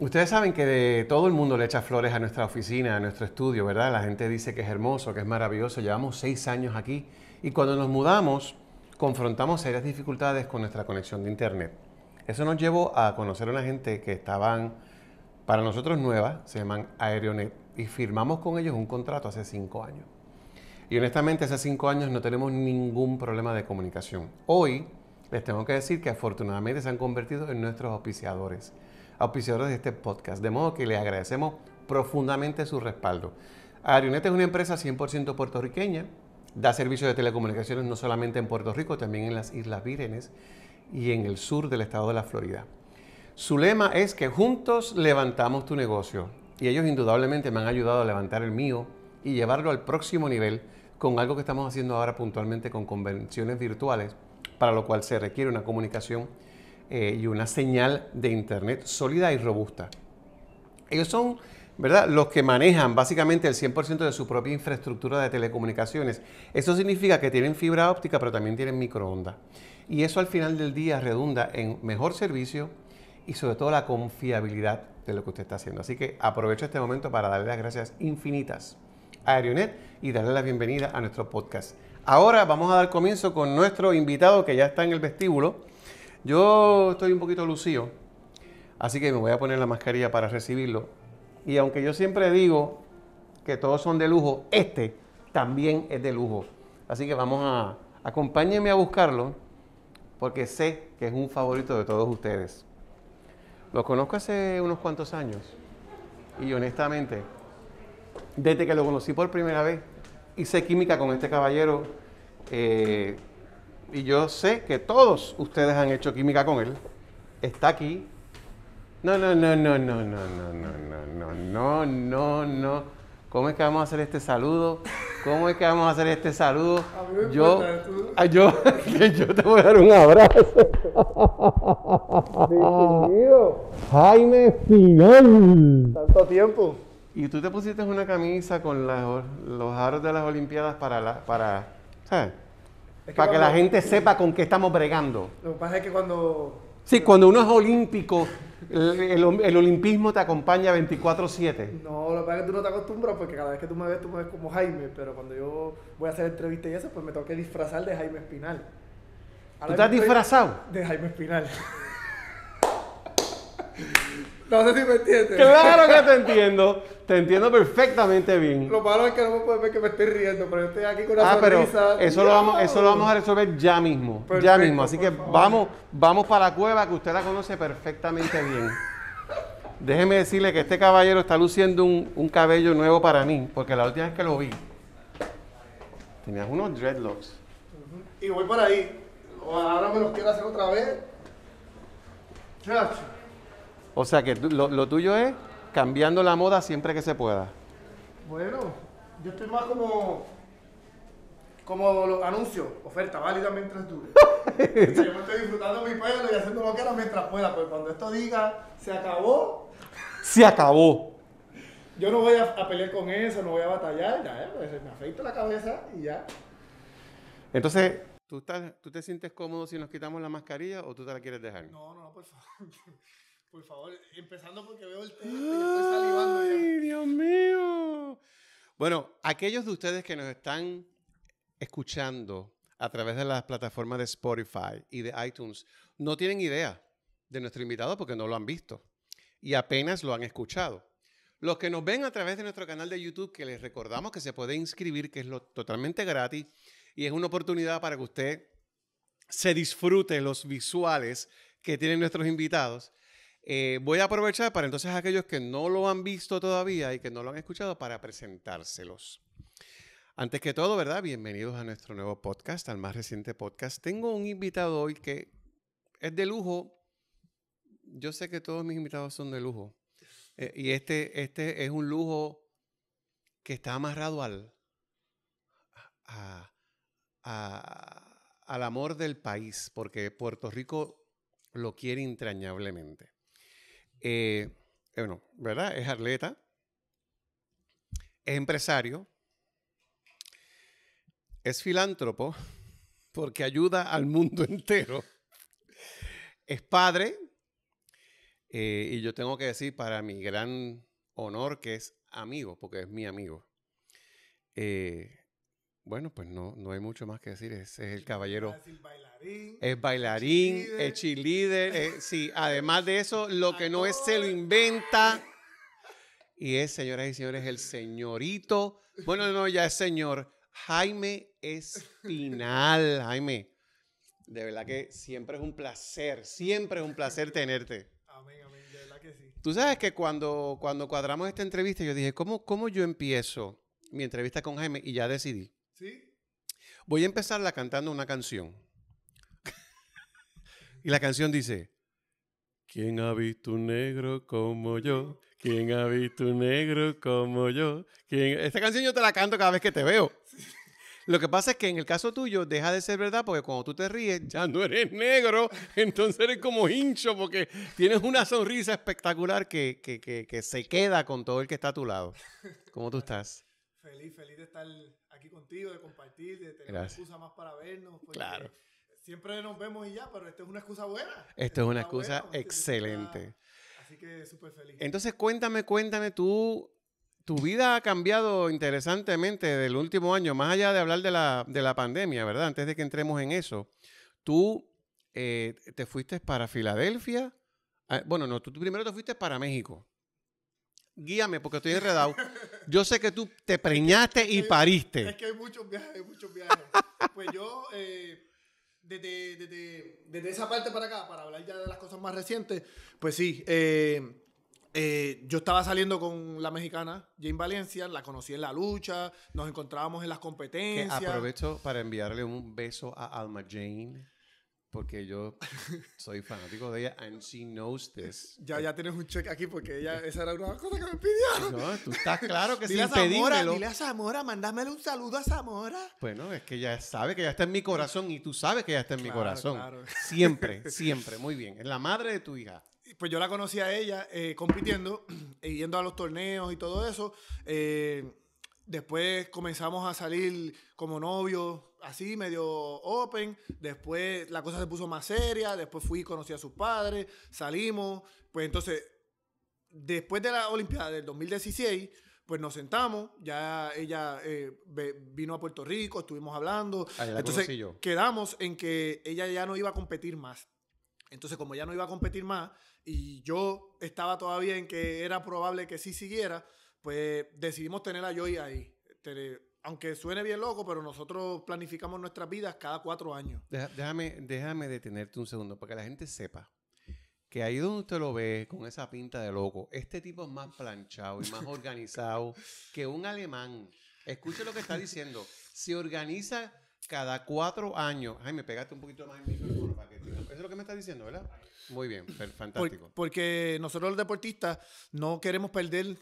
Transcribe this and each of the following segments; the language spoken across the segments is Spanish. Ustedes saben que todo el mundo le echa flores a nuestra oficina, a nuestro estudio, ¿verdad? La gente dice que es hermoso, que es maravilloso. Llevamos 6 años aquí y cuando nos mudamos confrontamos serias dificultades con nuestra conexión de internet. Eso nos llevó a conocer a una gente que estaban, para nosotros nueva, se llaman ArioNet, y firmamos con ellos un contrato hace 5 años. Y honestamente, hace 5 años no tenemos ningún problema de comunicación. Hoy les tengo que decir que afortunadamente se han convertido en nuestros auspiciadores, auspiciadores de este podcast, de modo que les agradecemos profundamente su respaldo. ArioNet es una empresa 100% puertorriqueña, da servicios de telecomunicaciones no solamente en Puerto Rico, también en las Islas Vírgenes y en el sur del estado de la Florida. Su lema es que juntos levantamos tu negocio, y ellos indudablemente me han ayudado a levantar el mío y llevarlo al próximo nivel con algo que estamos haciendo ahora puntualmente con convenciones virtuales, para lo cual se requiere una comunicación y una señal de internet sólida y robusta. Ellos son, ¿verdad?, los que manejan básicamente el 100% de su propia infraestructura de telecomunicaciones. Eso significa que tienen fibra óptica, pero también tienen microondas. Y eso al final del día redunda en mejor servicio y sobre todo la confiabilidad de lo que usted está haciendo. Así que aprovecho este momento para darle las gracias infinitas a ArioNet y darle la bienvenida a nuestro podcast. Ahora vamos a dar comienzo con nuestro invitado que ya está en el vestíbulo. Yo estoy un poquito lucido, así que me voy a poner la mascarilla para recibirlo. Y aunque yo siempre digo que todos son de lujo, este también es de lujo. Así que vamos a... acompáñenme a buscarlo, porque sé que es un favorito de todos ustedes. Lo conozco hace unos cuantos años y honestamente, desde que lo conocí por primera vez, hice química con este caballero y yo sé que todos ustedes han hecho química con él. Está aquí. No. ¿Cómo es que vamos a hacer este saludo? A mí me yo te voy a dar un abrazo. Bienvenido. Jaime Espinal. Tanto tiempo. Y tú te pusiste una camisa con los aros de las Olimpiadas para ¿sabes? Es que para que la gente sepa con qué estamos bregando. Lo que pasa es que cuando uno es olímpico, el olimpismo te acompaña 24/7. No, lo que pasa es que tú no te acostumbras porque cada vez que tú me ves como Jaime, pero cuando yo voy a hacer entrevistas y eso, pues me tengo que disfrazar de Jaime Espinal. ¿Tú estás disfrazado? De Jaime Espinal. No sé si me entiendes. Claro que te entiendo. Te entiendo perfectamente bien. Lo malo es que no me puedes ver que me estoy riendo, pero yo estoy aquí con una sonrisa. Pero eso lo vamos a resolver ya mismo. Perfecto, ya mismo. Así que vamos para la cueva, que usted la conoce perfectamente bien. Déjeme decirle que este caballero está luciendo un cabello nuevo para mí, porque la última vez que lo vi, tenías unos dreadlocks. Uh-huh. Y voy para ahí. Ahora me los quiero hacer otra vez. Chacho. O sea que lo tuyo es cambiando la moda siempre que se pueda. Bueno, yo estoy más como los anuncios, oferta válida mientras dure. Yo me estoy disfrutando mi pelo y haciendo lo que era mientras pueda, pero cuando esto diga, se acabó. Se acabó. Yo no voy a pelear con eso, no voy a batallar, ya, pues me afeito la cabeza y ya. Entonces, ¿tú te sientes cómodo si nos quitamos la mascarilla o tú te la quieres dejar? No, por favor. Por favor, empezando porque veo el té y estoy salivando. ¡Ay, Dios mío! Bueno, aquellos de ustedes que nos están escuchando a través de las plataformas de Spotify y de iTunes, no tienen idea de nuestro invitado porque no lo han visto y apenas lo han escuchado. Los que nos ven a través de nuestro canal de YouTube, que les recordamos que se puede inscribir, que es totalmente gratis y es una oportunidad para que usted se disfrute los visuales que tienen nuestros invitados. Voy a aprovechar para entonces aquellos que no lo han visto todavía y que no lo han escuchado para presentárselos. Antes que todo, ¿verdad? Bienvenidos a nuestro nuevo podcast, al más reciente podcast. Tengo un invitado hoy que es de lujo. Yo sé que todos mis invitados son de lujo. Y este es un lujo que está amarrado al amor del país, porque Puerto Rico lo quiere entrañablemente. Bueno, ¿verdad? Es atleta, es empresario, es filántropo porque ayuda al mundo entero, es padre, Y yo tengo que decir, para mi gran honor, que es amigo, porque es mi amigo. Bueno, pues no hay mucho más que decir. Es el caballero. Es bailarín, es cheerleader. Sí, además de eso, lo que no es se lo inventa. Y es, señoras y señores, el señorito. Bueno, no, ya es señor. Jaime Espinal. Jaime, de verdad que siempre es un placer. Siempre es un placer tenerte. Amén, amén. De verdad que sí. Tú sabes que cuando cuadramos esta entrevista, yo dije, ¿cómo yo empiezo mi entrevista con Jaime? Y ya decidí. ¿Sí? Voy a empezarla cantando una canción. Y la canción dice: ¿Quién ha visto un negro como yo? ¿Quién ha visto un negro como yo? ¿Quién? Esta canción yo te la canto cada vez que te veo. Lo que pasa es que en el caso tuyo deja de ser verdad, porque cuando tú te ríes ya no eres negro, entonces eres como hincho, porque tienes una sonrisa espectacular que se queda con todo el que está a tu lado. ¿Cómo tú estás? Feliz de estar aquí contigo, de compartir, de tener una excusa más para vernos. Claro. Siempre nos vemos y ya, pero esta es una excusa buena. Esto es una excusa excelente. Así que súper feliz. Entonces cuéntame tú, tu vida ha cambiado interesantemente del último año, más allá de hablar de la pandemia, ¿verdad? Antes de que entremos en eso, tú te fuiste para Filadelfia. Bueno, no, tú primero te fuiste para México. Guíame, porque estoy enredado. Yo sé que tú te preñaste y pariste. Es que hay muchos viajes, hay muchos viajes. Pues yo, desde esa parte para acá, para hablar ya de las cosas más recientes, pues sí, yo estaba saliendo con la mexicana Jane Valencia, la conocí en la lucha, nos encontrábamos en las competencias. Que aprovecho para enviarle un beso a Alma Jane, porque yo soy fanático de ella, and she knows this. Ya tienes un check aquí, porque ella, esa era una cosa que me pidió. No, tú estás claro que sin pedírmelo. Dile a Zamora, mándamele un saludo a Zamora. Bueno, es que ella sabe que ella está en mi corazón, y tú sabes que ella está en mi corazón. Claro. Siempre, siempre, muy bien. Es la madre de tu hija. Pues yo la conocí a ella compitiendo, yendo a los torneos y todo eso. Después comenzamos a salir como novios, así medio open. Después la cosa se puso más seria. Después fui y conocí a sus padres. Salimos. Pues entonces, después de la Olimpiada del 2016, pues nos sentamos. Ya ella vino a Puerto Rico, estuvimos hablando. Entonces quedamos en que ella ya no iba a competir más. Entonces, como ya no iba a competir más y yo estaba todavía en que era probable que sí siguiera, pues decidimos tener a Joy ahí. Aunque suene bien loco, pero nosotros planificamos nuestras vidas cada 4 años. Déjame detenerte un segundo, para que la gente sepa que ahí donde usted lo ve con esa pinta de loco, este tipo es más planchado y más organizado que un alemán. Escuche lo que está diciendo. Se organiza cada 4 años. Jaime, pégate un poquito más en el micrófono para que... Eso es lo que me estás diciendo, ¿verdad? Muy bien, fantástico. Porque nosotros los deportistas no queremos perder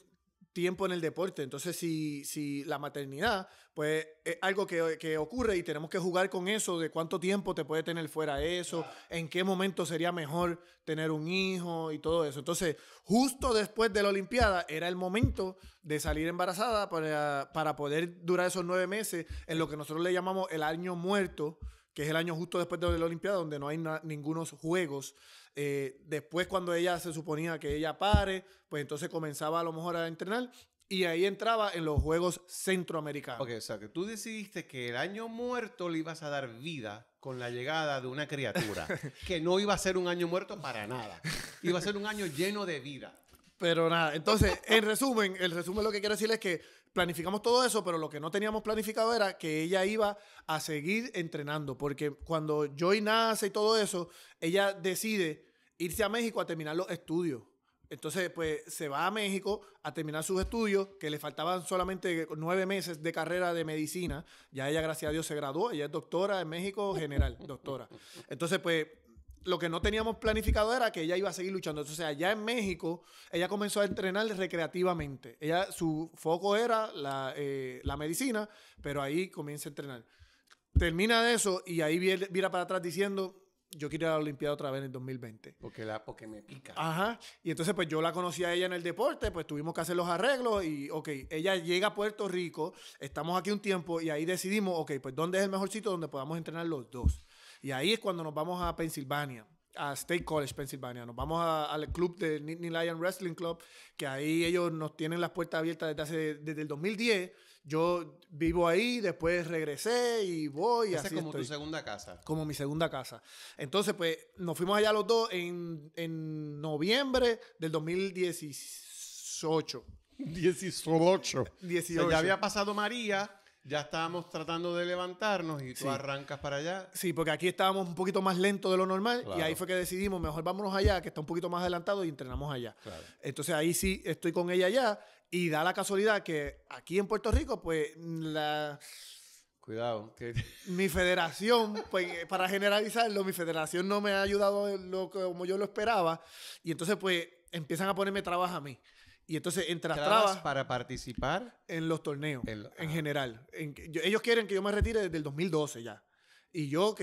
tiempo en el deporte. Entonces, si la maternidad, pues es algo que ocurre y tenemos que jugar con eso, de cuánto tiempo te puede tener fuera eso, en qué momento sería mejor tener un hijo y todo eso. Entonces, justo después de la Olimpiada era el momento de salir embarazada para poder durar esos 9 meses en lo que nosotros le llamamos el año muerto, que es el año justo después de la Olimpiada, donde no hay ningunos juegos. Después, cuando ella se suponía que ella pare, pues entonces comenzaba a lo mejor a entrenar y ahí entraba en los Juegos Centroamericanos. Ok, o sea, que tú decidiste que el año muerto le ibas a dar vida con la llegada de una criatura, que no iba a ser un año muerto para nada, iba a ser un año lleno de vida. Pero nada, entonces, en resumen, lo que quiero decir es que planificamos todo eso, pero lo que no teníamos planificado era que ella iba a seguir entrenando, porque cuando Joy nace y todo eso, ella decide irse a México a terminar los estudios. Entonces, pues, se va a México a terminar sus estudios, que le faltaban solamente 9 meses de carrera de medicina. Ya ella, gracias a Dios, se graduó. Ella es doctora en México general, doctora. Entonces, pues, lo que no teníamos planificado era que ella iba a seguir luchando. Entonces, allá en México, ella comenzó a entrenar recreativamente. Ella, su foco era la medicina, pero ahí comienza a entrenar. Termina de eso y ahí vira para atrás diciendo, yo quiero ir a la Olimpiada otra vez en el 2020. Porque me pica. Ajá. Y entonces, pues, yo la conocí a ella en el deporte, pues tuvimos que hacer los arreglos y, ok, ella llega a Puerto Rico, estamos aquí un tiempo y ahí decidimos, ok, pues, ¿dónde es el mejor sitio donde podamos entrenar los dos? Y ahí es cuando nos vamos a Pensilvania, a State College, Pensilvania. Nos vamos al club de Nittany Lion Wrestling Club, que ahí ellos nos tienen las puertas abiertas desde el 2010. Yo vivo ahí, después regresé y voy. Esa es como tu segunda casa. Como mi segunda casa. Entonces, pues, nos fuimos allá los dos en noviembre del 2018. 18. O sea, ya había pasado María... Ya estábamos tratando de levantarnos y tú arrancas para allá. Sí, porque aquí estábamos un poquito más lentos de lo normal, claro, y ahí fue que decidimos, mejor vámonos allá, que está un poquito más adelantado, y entrenamos allá. Claro. Entonces ahí sí estoy con ella allá, y da la casualidad que aquí en Puerto Rico, pues la... Cuidado. Que... Mi federación, pues para generalizarlo, mi federación no me ha ayudado como yo lo esperaba, y entonces pues empiezan a ponerme trabas a mí. Y entonces, entre las trabas... ¿Para participar? En los torneos, en general. Ellos quieren que yo me retire desde el 2012 ya. Y yo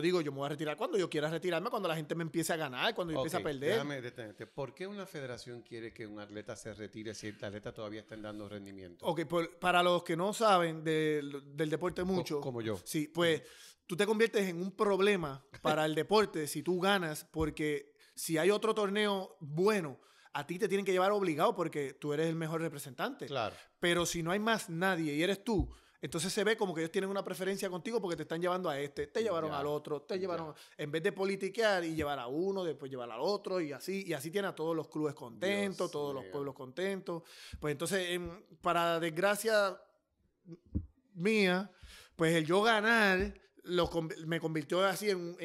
digo, yo me voy a retirar cuando yo quiera retirarme, cuando la gente me empiece a ganar, cuando yo empiece a perder. Déjame detenerte. ¿Por qué una federación quiere que un atleta se retire si el atleta todavía está dando rendimiento? Ok, pues para los que no saben del deporte mucho... Como yo. Sí, pues tú te conviertes en un problema para el deporte si tú ganas, porque si hay otro torneo bueno... A ti te tienen que llevar obligado porque tú eres el mejor representante. Claro. Pero si no hay más nadie y eres tú, entonces se ve como que ellos tienen una preferencia contigo porque te están llevando a este, te llevaron al otro, te llevaron... En vez de politiquear y llevar a uno, después llevar al otro y así tiene a todos los clubes contentos, todos los pueblos contentos. Pues entonces, para desgracia mía, pues el yo ganar... me convirtió así en...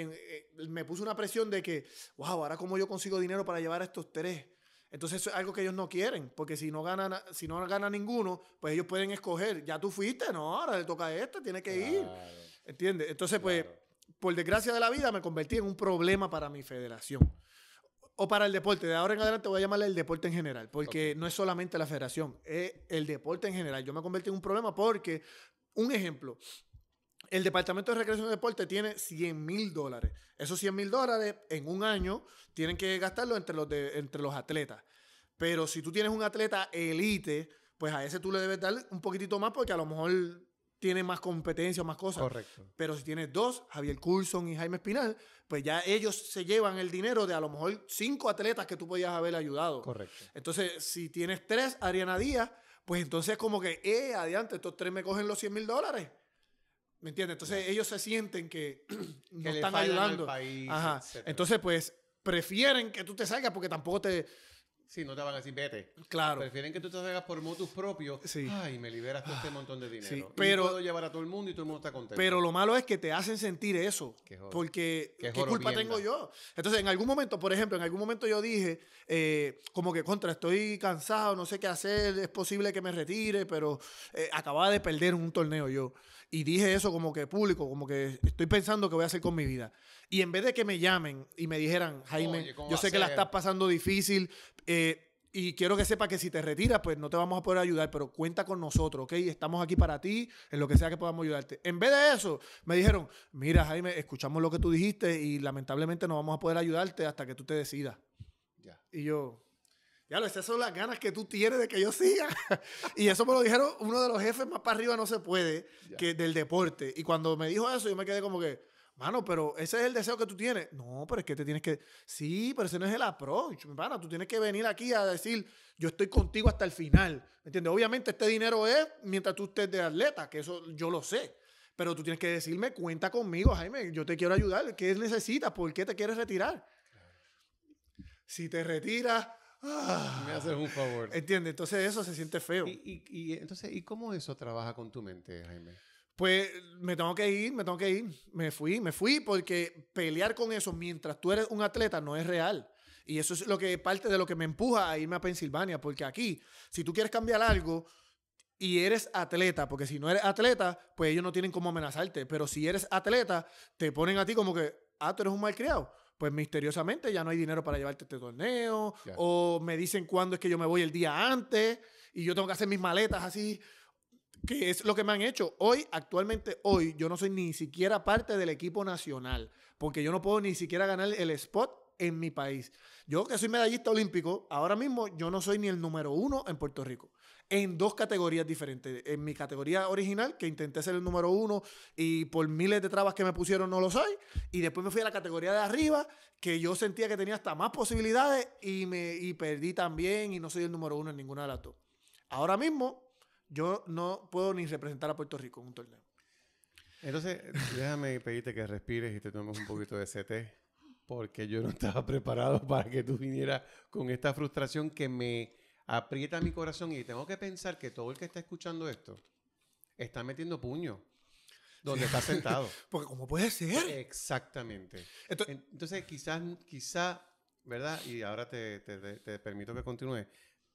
Me puso una presión de que, wow, ahora cómo yo consigo dinero para llevar a estos tres. Entonces eso es algo que ellos no quieren, porque si no gana ninguno, pues ellos pueden escoger, ya tú fuiste, no, ahora le toca a este, tiene que ir. ¿Entiendes? Entonces pues, por desgracia de la vida, me convertí en un problema para mi federación. O para el deporte, de ahora en adelante voy a llamarle el deporte en general, porque no es solamente la federación, es el deporte en general. Yo me convertí en un problema porque, un ejemplo... El Departamento de Recreación y Deporte tiene $100,000. Esos $100,000 en un año tienen que gastarlo entre los atletas. Pero si tú tienes un atleta elite, pues a ese tú le debes dar un poquitito más porque a lo mejor tiene más competencia, más cosas. Correcto. Pero si tienes dos, Javier Coulson y Jaime Espinal, pues ya ellos se llevan el dinero de a lo mejor 5 atletas que tú podías haber ayudado. Correcto. Entonces, si tienes 3, Ariana Díaz, pues entonces como que, adiante, estos 3 me cogen los $100,000. ¿Me entiendes? Entonces ellos se sienten que no están ayudando al país. Ajá. Entonces, pues, prefieren que tú te salgas porque tampoco te... Sí, no te van a decir vete. Claro. Prefieren que tú te salgas por motus propios. Sí. Ay, me liberas todo este montón de dinero. Sí, pero puedo llevar a todo el mundo y todo el mundo está contento. Pero lo malo es que te hacen sentir eso. Porque ¿qué culpa tengo yo? Entonces, en algún momento, por ejemplo, en algún momento yo dije, como que contra, estoy cansado, no sé qué hacer, es posible que me retire, pero acababa de perder un torneo yo. Y dije eso como que público, como que estoy pensando qué voy a hacer con mi vida. Y en vez de que me llamen y me dijeran, Jaime, oye, yo sé que la estás pasando difícil, y quiero que sepas que si te retiras, pues no te vamos a poder ayudar, pero cuenta con nosotros, ¿ok? Estamos aquí para ti, en lo que sea que podamos ayudarte. En vez de eso, me dijeron, mira, Jaime, escuchamos lo que tú dijiste y lamentablemente no vamos a poder ayudarte hasta que tú te decidas. Ya. Y yo... Ya, esas son las ganas que tú tienes de que yo siga. Y eso me lo dijeron uno de los jefes más para arriba, no se puede, que del deporte. Y cuando me dijo eso, yo me quedé como que, mano, pero ese es el deseo que tú tienes. No, pero es que te tienes que... Sí, pero ese no es el approach, mi pana. Tú tienes que venir aquí a decir, yo estoy contigo hasta el final. ¿Me entiendes? Obviamente este dinero es mientras tú estés de atleta, que eso yo lo sé. Pero tú tienes que decirme, cuenta conmigo, Jaime, yo te quiero ayudar. ¿Qué necesitas? ¿Por qué te quieres retirar? Si te retiras... me haces un favor. ¿Entiendes? Entonces eso se siente feo. ¿Y cómo eso trabaja con tu mente, Jaime? Pues me tengo que ir. Me fui porque pelear con eso mientras tú eres un atleta no es real. Y eso es parte de lo que me empuja a irme a Pensilvania. Porque aquí, si tú quieres cambiar algo y eres atleta, porque si no eres atleta, pues ellos no tienen cómo amenazarte. Pero si eres atleta, te ponen a ti como que, tú eres un malcriado. Pues misteriosamente ya no hay dinero para llevarte este torneo, o me dicen cuándo es que yo me voy el día antes y yo tengo que hacer mis maletas así, que es lo que me han hecho. Actualmente hoy, yo no soy ni siquiera parte del equipo nacional, porque yo no puedo ni siquiera ganar el spot en mi país. Yo, que soy medallista olímpico, ahora mismo yo no soy ni el número 1 en Puerto Rico. En 2 categorías diferentes. En mi categoría original, que intenté ser el número 1 y por miles de trabas que me pusieron no lo soy. Y después me fui a la categoría de arriba, que yo sentía que tenía hasta más posibilidades y perdí también y no soy el número 1 en ninguna de las 2. Ahora mismo yo no puedo ni representar a Puerto Rico en un torneo. Entonces, déjame pedirte que respires y te tomes un poquito de ese té, porque yo no estaba preparado para que tú vinieras con esta frustración que me aprieta mi corazón, y tengo que pensar que todo el que está escuchando esto está metiendo puño donde está sentado. Porque ¿cómo puede ser? Exactamente. Entonces quizás, ¿verdad? Y ahora te permito que continúe,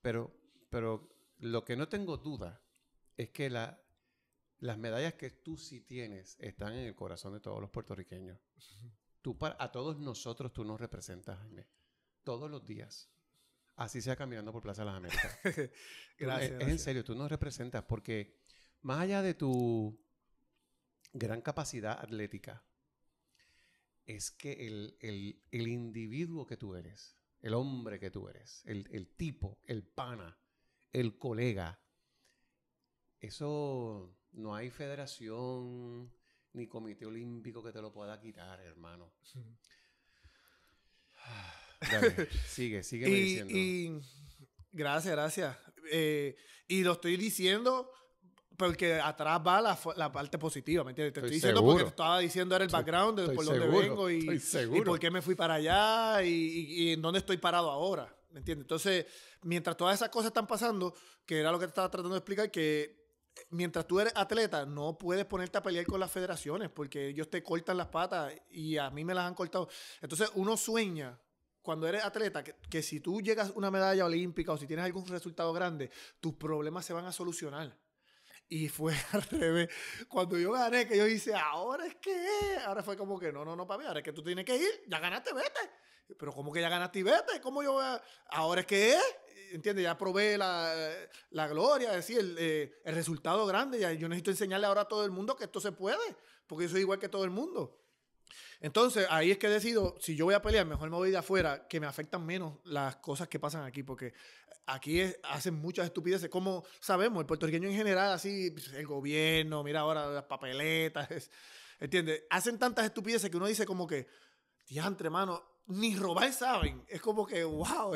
pero lo que no tengo duda es que las medallas que tú sí tienes están en el corazón de todos los puertorriqueños. Tú, a todos nosotros, tú nos representas, Jaime. Todos los días. Así sea caminando por Plaza de las Américas. Gracias. Es en serio, tú nos representas porque más allá de tu gran capacidad atlética, es que el individuo que tú eres, el hombre que tú eres, el tipo, el pana, el colega, eso no hay federación ni comité olímpico que te lo pueda quitar, hermano. Sí. Dale, sigue diciendo. Gracias. Y lo estoy diciendo porque atrás va la parte positiva, ¿me entiendes? Te estoy diciendo seguro. Porque te estaba diciendo era el background, por seguro, donde vengo y por qué me fui para allá y en dónde estoy parado ahora, ¿me entiendes? Entonces, mientras todas esas cosas están pasando, que era lo que te estaba tratando de explicar, que mientras tú eres atleta, no puedes ponerte a pelear con las federaciones porque ellos te cortan las patas y a mí me las han cortado. Entonces, uno sueña cuando eres atleta que si tú llegas a una medalla olímpica o si tienes algún resultado grande, tus problemas se van a solucionar. Y fue al revés. Cuando yo gané, que yo hice, ¿ahora es qué? Ahora fue como que, no, papi, ahora es que tú tienes que ir. Ya ganaste, vete. Pero ¿cómo que ya ganaste y vete? ¿Cómo yo voy a...? ¿Ahora es qué es? ¿Entiendes? Ya probé la gloria, es decir, el resultado grande. Ya yo necesito enseñarle ahora a todo el mundo que esto se puede, porque yo soy igual que todo el mundo. Entonces, ahí es que decido, si yo voy a pelear, mejor me voy de afuera, que me afectan menos las cosas que pasan aquí, porque aquí hacen muchas estupideces. Como sabemos, el puertorriqueño en general, así, el gobierno, mira ahora las papeletas, ¿entiendes? Hacen tantas estupideces que uno dice como que, diantre, hermano, ni robar saben. Es como que, wow,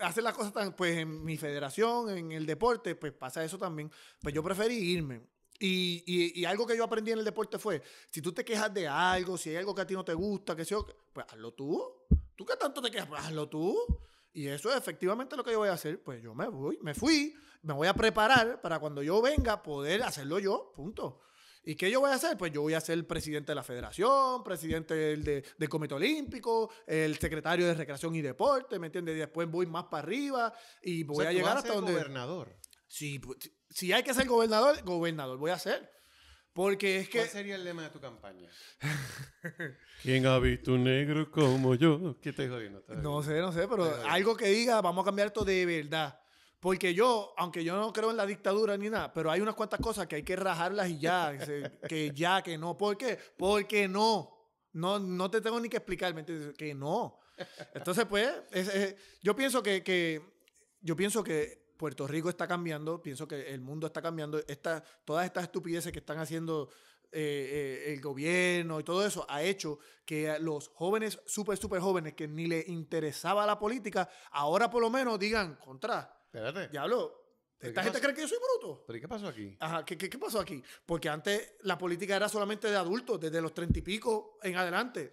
hacen las cosas tan... Pues en mi federación, en el deporte, pues pasa eso también. Pues yo preferí irme. Y algo que yo aprendí en el deporte fue, si tú te quejas de algo, si hay algo que a ti no te gusta, que sea, pues hazlo tú. ¿Tú qué tanto te quejas? Pues hazlo tú. Y eso es efectivamente lo que yo voy a hacer. Pues yo me fui, me voy a preparar para cuando yo venga poder hacerlo yo, punto. ¿Y qué yo voy a hacer? Pues yo voy a ser presidente de la federación, presidente del comité olímpico, el secretario de recreación y deporte, ¿me entiendes? Y después voy más para arriba y voy, o sea, a llegar hasta donde... gobernador. Sí, si hay que ser gobernador voy a ser. Porque es que... ¿Cuál sería el lema de tu campaña? ¿Quién ha visto un negro como yo? ¿Qué estoy jodiendo? No sé, pero algo que diga, vamos a cambiar esto de verdad. Porque yo, aunque yo no creo en la dictadura ni nada, pero hay unas cuantas cosas que hay que rajarlas y ya, que no. ¿Por qué? Porque no te tengo ni que explicar, ¿me entiendes? Que no. Entonces, pues, yo pienso que Puerto Rico está cambiando, pienso que el mundo está cambiando. Todas estas estupideces que están haciendo el gobierno y todo eso ha hecho que los jóvenes, súper jóvenes, que ni les interesaba la política, ahora por lo menos digan, contra... Espérate. Diablo, ¿esta gente cree que yo soy bruto? ¿Pero qué pasó aquí? Ajá, ¿qué pasó aquí? Porque antes la política era solamente de adultos, desde los 30 y pico en adelante.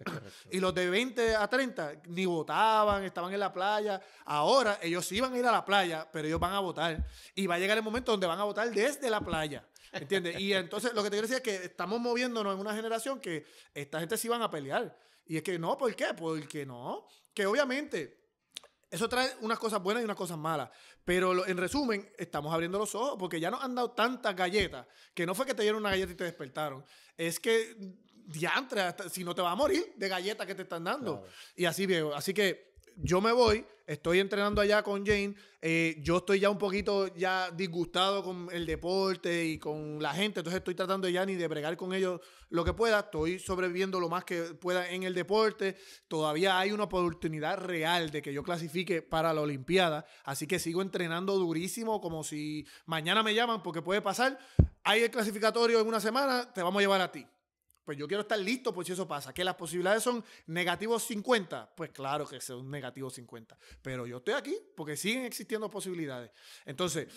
Y los de 20 a 30 ni votaban, estaban en la playa. Ahora ellos sí van a ir a la playa, pero ellos van a votar. Y va a llegar el momento donde van a votar desde la playa. ¿Entiendes? Y entonces lo que te quiero decir es que estamos moviéndonos en una generación que esta gente sí van a pelear. Y es que no, ¿por qué? Porque no. Que obviamente... Eso trae unas cosas buenas y unas cosas malas. Pero en resumen, estamos abriendo los ojos porque ya nos han dado tantas galletas que no fue que te dieron una galleta y te despertaron. Es que, diantre, si no te vas a morir de galletas que te están dando. Claro. Y así, viejo. Así que yo me voy, estoy entrenando allá con Jane, yo estoy ya un poquito ya disgustado con el deporte y con la gente, entonces estoy tratando ya ni de bregar con ellos lo que pueda, estoy sobreviviendo lo más que pueda en el deporte, todavía hay una oportunidad real de que yo clasifique para la Olimpiada, así que sigo entrenando durísimo como si mañana me llaman, porque puede pasar, hay el clasificatorio en una semana, te vamos a llevar a ti. Pues yo quiero estar listo por si eso pasa. Que las posibilidades son negativos 50. Pues claro que son negativos 50. Pero yo estoy aquí porque siguen existiendo posibilidades. Entonces,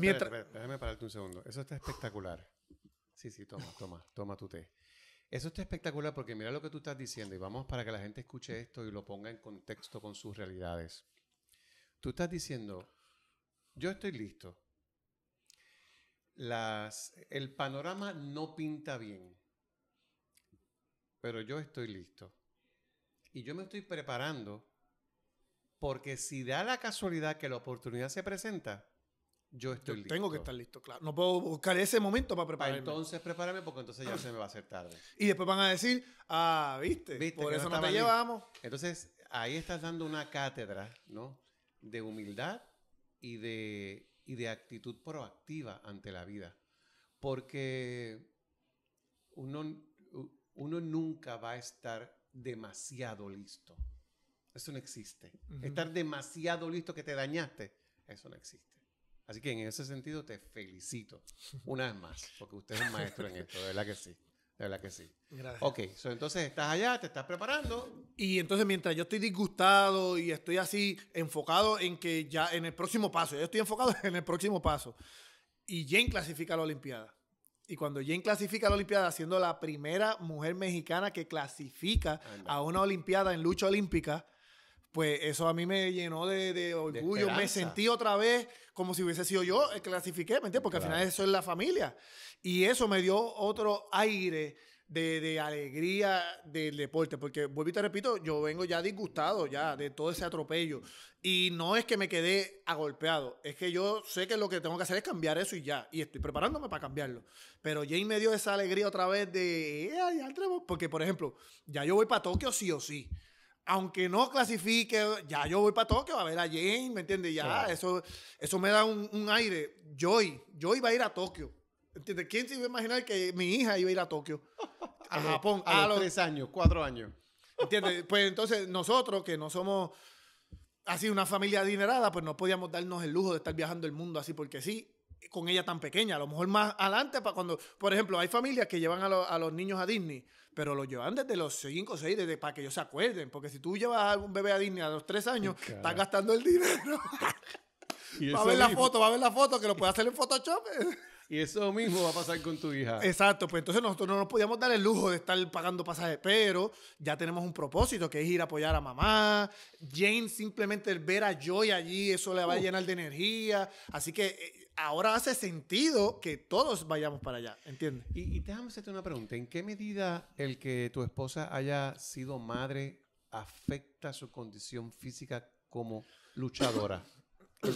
mientras... Déjame pararte un segundo. Eso está espectacular. Sí, sí, toma tu té. Eso está espectacular porque mira lo que tú estás diciendo. Y vamos para que la gente escuche esto y lo ponga en contexto con sus realidades. Tú estás diciendo, yo estoy listo. El panorama no pinta bien. Pero yo estoy listo. Y yo me estoy preparando porque si da la casualidad que la oportunidad se presenta, yo estoy listo. Tengo que estar listo, claro. No puedo buscar ese momento para prepararme. Entonces prepárame porque entonces ya se me va a hacer tarde. Y después van a decir, ah, ¿viste? Por eso no te llevamos. Entonces ahí estás dando una cátedra, ¿no? De humildad y de actitud proactiva ante la vida. Porque uno nunca va a estar demasiado listo. Eso no existe. Estar demasiado listo que te dañaste, eso no existe. Así que en ese sentido te felicito una vez más, porque usted es un maestro en esto, de verdad que sí. De verdad que sí. Gracias. Ok, entonces estás allá, te estás preparando. Y entonces mientras yo estoy disgustado y estoy así enfocado en que ya en el próximo paso, yo estoy enfocado en el próximo paso, y Jane clasifica a la Olimpiada. Y cuando Jane clasifica a la Olimpiada, siendo la primera mujer mexicana que clasifica a una Olimpiada en lucha olímpica, pues eso a mí me llenó de orgullo. Me sentí otra vez como si hubiese sido yo el que clasifiqué, ¿me entiendes? Porque al final eso es la familia. Y eso me dio otro aire de alegría del deporte. Porque, vuelvo y te repito, yo vengo ya disgustado ya de todo ese atropello. Y no es que me quedé agolpeado. Es que yo sé que lo que tengo que hacer es cambiar eso y ya. Y estoy preparándome para cambiarlo. Pero Jane me dio esa alegría otra vez de... Porque, por ejemplo, ya yo voy para Tokio sí o sí. Aunque no clasifique, ya yo voy para Tokio a ver a Jane, ¿me entiendes? Ya, claro. Eso me da un aire. Joy va a ir a Tokio. ¿Entiendes? ¿Quién se iba a imaginar que mi hija iba a ir a Tokio? A Japón. A los 3 años, 4 años. ¿Entiendes? Pues entonces nosotros, que no somos así una familia adinerada, pues no podíamos darnos el lujo de estar viajando el mundo así porque sí, con ella tan pequeña. A lo mejor más adelante, para cuando, por ejemplo, hay familias que llevan a los niños a Disney, pero los llevan desde los 5 o 6, para que ellos se acuerden. Porque si tú llevas a un bebé a Disney a los 3 años, estás gastando el dinero. Va a ver la foto, que lo puedes hacer en Photoshop. Y eso mismo va a pasar con tu hija. Exacto, pues entonces nosotros no nos podíamos dar el lujo de estar pagando pasajes, pero ya tenemos un propósito, que es ir a apoyar a mamá. Jane, simplemente el ver a Joy allí, eso le va a llenar de energía. Así que ahora hace sentido que todos vayamos para allá, ¿entiendes? Y déjame hacerte una pregunta. ¿En qué medida el que tu esposa haya sido madre afecta su condición física como luchadora?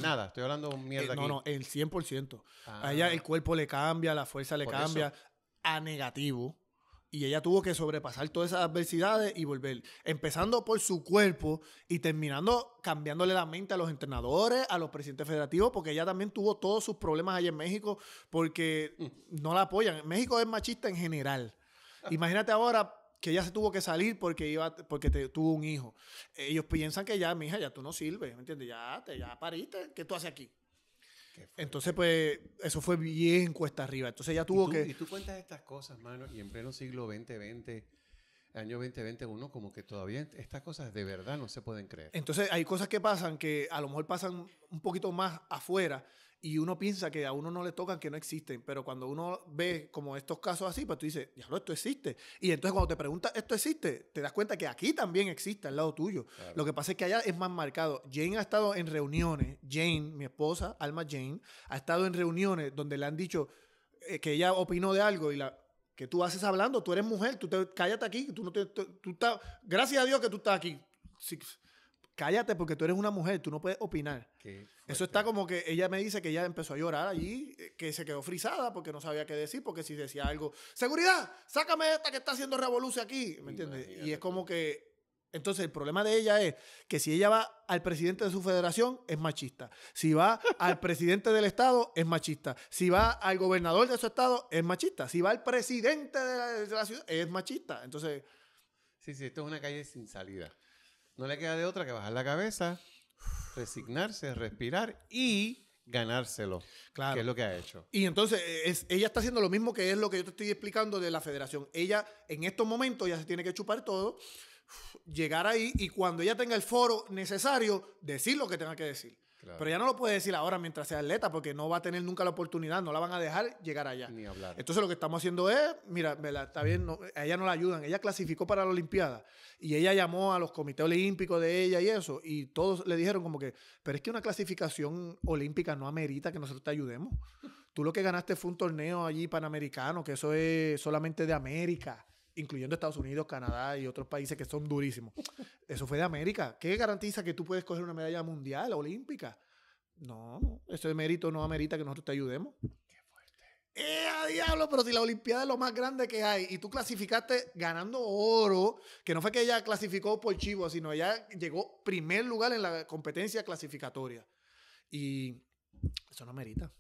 Nada, estoy hablando mierda aquí. No, el 100%. A ella el cuerpo le cambia, la fuerza le cambia a negativo. Y ella tuvo que sobrepasar todas esas adversidades y volver. Empezando por su cuerpo y terminando cambiándole la mente a los entrenadores, a los presidentes federativos, porque ella también tuvo todos sus problemas allá en México porque no la apoyan. México es machista en general. Imagínate ahora... que ella se tuvo que salir porque tuvo un hijo. Ellos piensan que ya, mija, ya tú no sirves, ¿me entiendes? Ya pariste, ¿qué tú haces aquí? Entonces, pues, eso fue bien cuesta arriba. Entonces, ella tuvo que... Y tú cuentas estas cosas, mano, y en pleno siglo 2020, año 2020, uno como que todavía estas cosas de verdad no se pueden creer. Entonces, hay cosas que pasan que a lo mejor pasan un poquito más afuera, y uno piensa que a uno no le tocan, que no existen. Pero cuando uno ve como estos casos así, pues tú dices, ya no, esto existe. Y entonces cuando te preguntas, ¿esto existe? Te das cuenta que aquí también existe, al lado tuyo. Claro. Lo que pasa es que allá es más marcado. Jane ha estado en reuniones. Jane, mi esposa, Alma Jane, ha estado en reuniones donde le han dicho que ella opinó de algo y la... ¿Qué tú haces hablando? Tú eres mujer, cállate aquí. Tú estás, gracias a Dios que tú estás aquí. Sí. Cállate porque tú eres una mujer, tú no puedes opinar. Eso está como que ella me dice que ella empezó a llorar allí, que se quedó frisada porque no sabía qué decir, porque si decía algo, seguridad, sácame esta que está haciendo revolución aquí, ¿me entiendes? Y es como que Entonces, el problema de ella es que si ella va al presidente de su federación, es machista. Si va al presidente del estado, es machista. Si va al gobernador de su estado, es machista. Si va al presidente de la ciudad, es machista. Entonces... Sí, sí, esto es una calle sin salida. No le queda de otra que bajar la cabeza, resignarse, respirar y ganárselo. Claro. Que es lo que ha hecho. Y entonces, ella está haciendo lo mismo que es lo que yo te estoy explicando de la federación. Ella, en estos momentos, ya se tiene que chupar todo, llegar ahí y cuando ella tenga el foro necesario, decir lo que tenga que decir. Claro. Pero ya no lo puede decir ahora mientras sea atleta porque no va a tener nunca la oportunidad, no la van a dejar llegar allá. Ni hablar. Entonces lo que estamos haciendo es, mira, está bien, no, a ella no la ayudan, ella clasificó para la Olimpiada y ella llamó a los comités olímpicos de ella y eso y todos le dijeron como que, pero es que una clasificación olímpica no amerita que nosotros te ayudemos. Tú lo que ganaste fue un torneo allí panamericano, que eso es solamente de América, incluyendo Estados Unidos, Canadá y otros países que son durísimos. Eso fue de América. ¿Qué garantiza que tú puedes coger una medalla mundial, olímpica? No, ese mérito no amerita que nosotros te ayudemos. ¡Qué fuerte! ¡Eh, diablo! Pero si la Olimpiada es lo más grande que hay y tú clasificaste ganando oro, que no fue que ella clasificó por chivo, sino ella llegó primer lugar en la competencia clasificatoria. Y eso no amerita.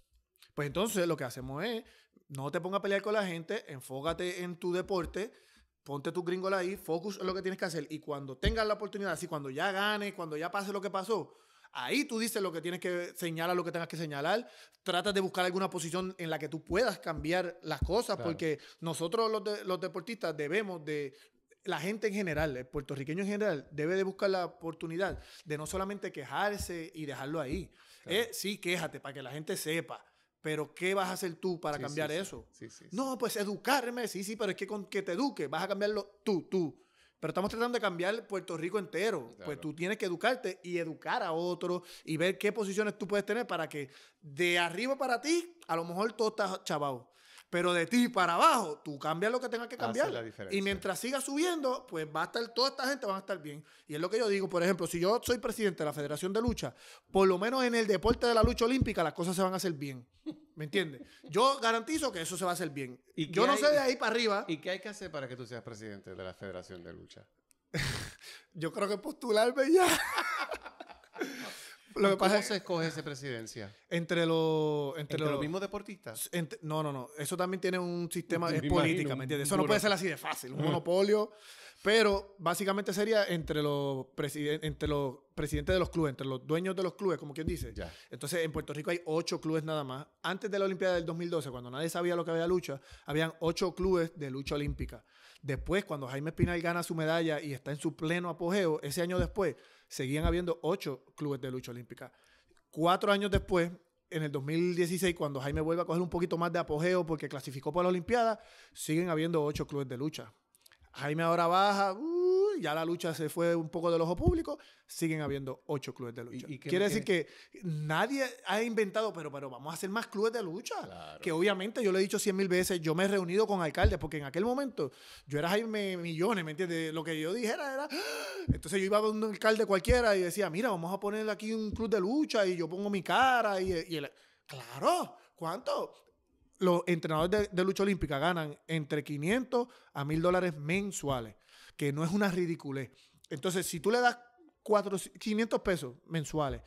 Pues entonces lo que hacemos es, no te pongas a pelear con la gente, enfócate en tu deporte, ponte tu gringola ahí, focus en lo que tienes que hacer y cuando tengas la oportunidad, así cuando ya ganes, cuando ya pase lo que pasó, ahí tú dices lo que tienes que señalar, lo que tengas que señalar, tratas de buscar alguna posición en la que tú puedas cambiar las cosas, claro. Porque nosotros los deportistas debemos de... La gente en general, el puertorriqueño en general, debe de buscar la oportunidad de no solamente quejarse y dejarlo ahí. Claro. Sí, quéjate para que la gente sepa. Pero ¿qué vas a hacer tú para cambiar eso? Sí. No, pues educarme. Sí, pero es que con que te eduques vas a cambiarlo tú. Pero estamos tratando de cambiar Puerto Rico entero. Claro. Pues tú tienes que educarte y educar a otros y ver qué posiciones tú puedes tener para que de arriba para ti, a lo mejor todo está chavado. Pero de ti para abajo, tú cambias lo que tengas que cambiar. Y mientras sigas subiendo, pues va a estar, toda esta gente van a estar bien. Y es lo que yo digo, por ejemplo, si yo soy presidente de la Federación de Lucha, por lo menos en el deporte de la lucha olímpica, las cosas se van a hacer bien. ¿Me entiendes? Yo garantizo que eso se va a hacer bien. ¿Y yo no sé de ahí para arriba? ¿Y qué hay que hacer para que tú seas presidente de la Federación de Lucha? Yo creo que postularme ya. Lo que ¿Cómo se escoge esa presidencia? Entre los mismos deportistas. No. Eso también tiene un sistema de política, ¿me entiendes? Eso no puede ser así de fácil, un monopolio. Pero básicamente sería entre los presidentes de los clubes, entre los dueños de los clubes, como quien dice. Ya. Entonces, en Puerto Rico hay 8 clubes nada más. Antes de la Olimpiada del 2012, cuando nadie sabía lo que había lucha, habían 8 clubes de lucha olímpica. Después, cuando Jaime Espinal gana su medalla y está en su pleno apogeo, ese año después, seguían habiendo 8 clubes de lucha olímpica. 4 años después, en el 2016, cuando Jaime vuelve a coger un poquito más de apogeo porque clasificó para la Olimpiada, siguen habiendo 8 clubes de lucha. Jaime ahora baja, ya la lucha se fue un poco del ojo público, siguen habiendo 8 clubes de lucha. Quiere decir que nadie ha inventado, pero vamos a hacer más clubes de lucha. Claro. Que obviamente yo le he dicho 100.000 veces, yo me he reunido con alcaldes, porque en aquel momento yo era Jaime Millones, ¿me entiendes? Lo que yo dijera era... Entonces yo iba a un alcalde cualquiera y decía, mira, vamos a poner aquí un club de lucha y yo pongo mi cara y él, claro, ¿cuánto? Los entrenadores de lucha olímpica ganan entre $500 a $1,000 mensuales, que no es una ridiculez. Entonces, si tú le das 500 pesos mensuales,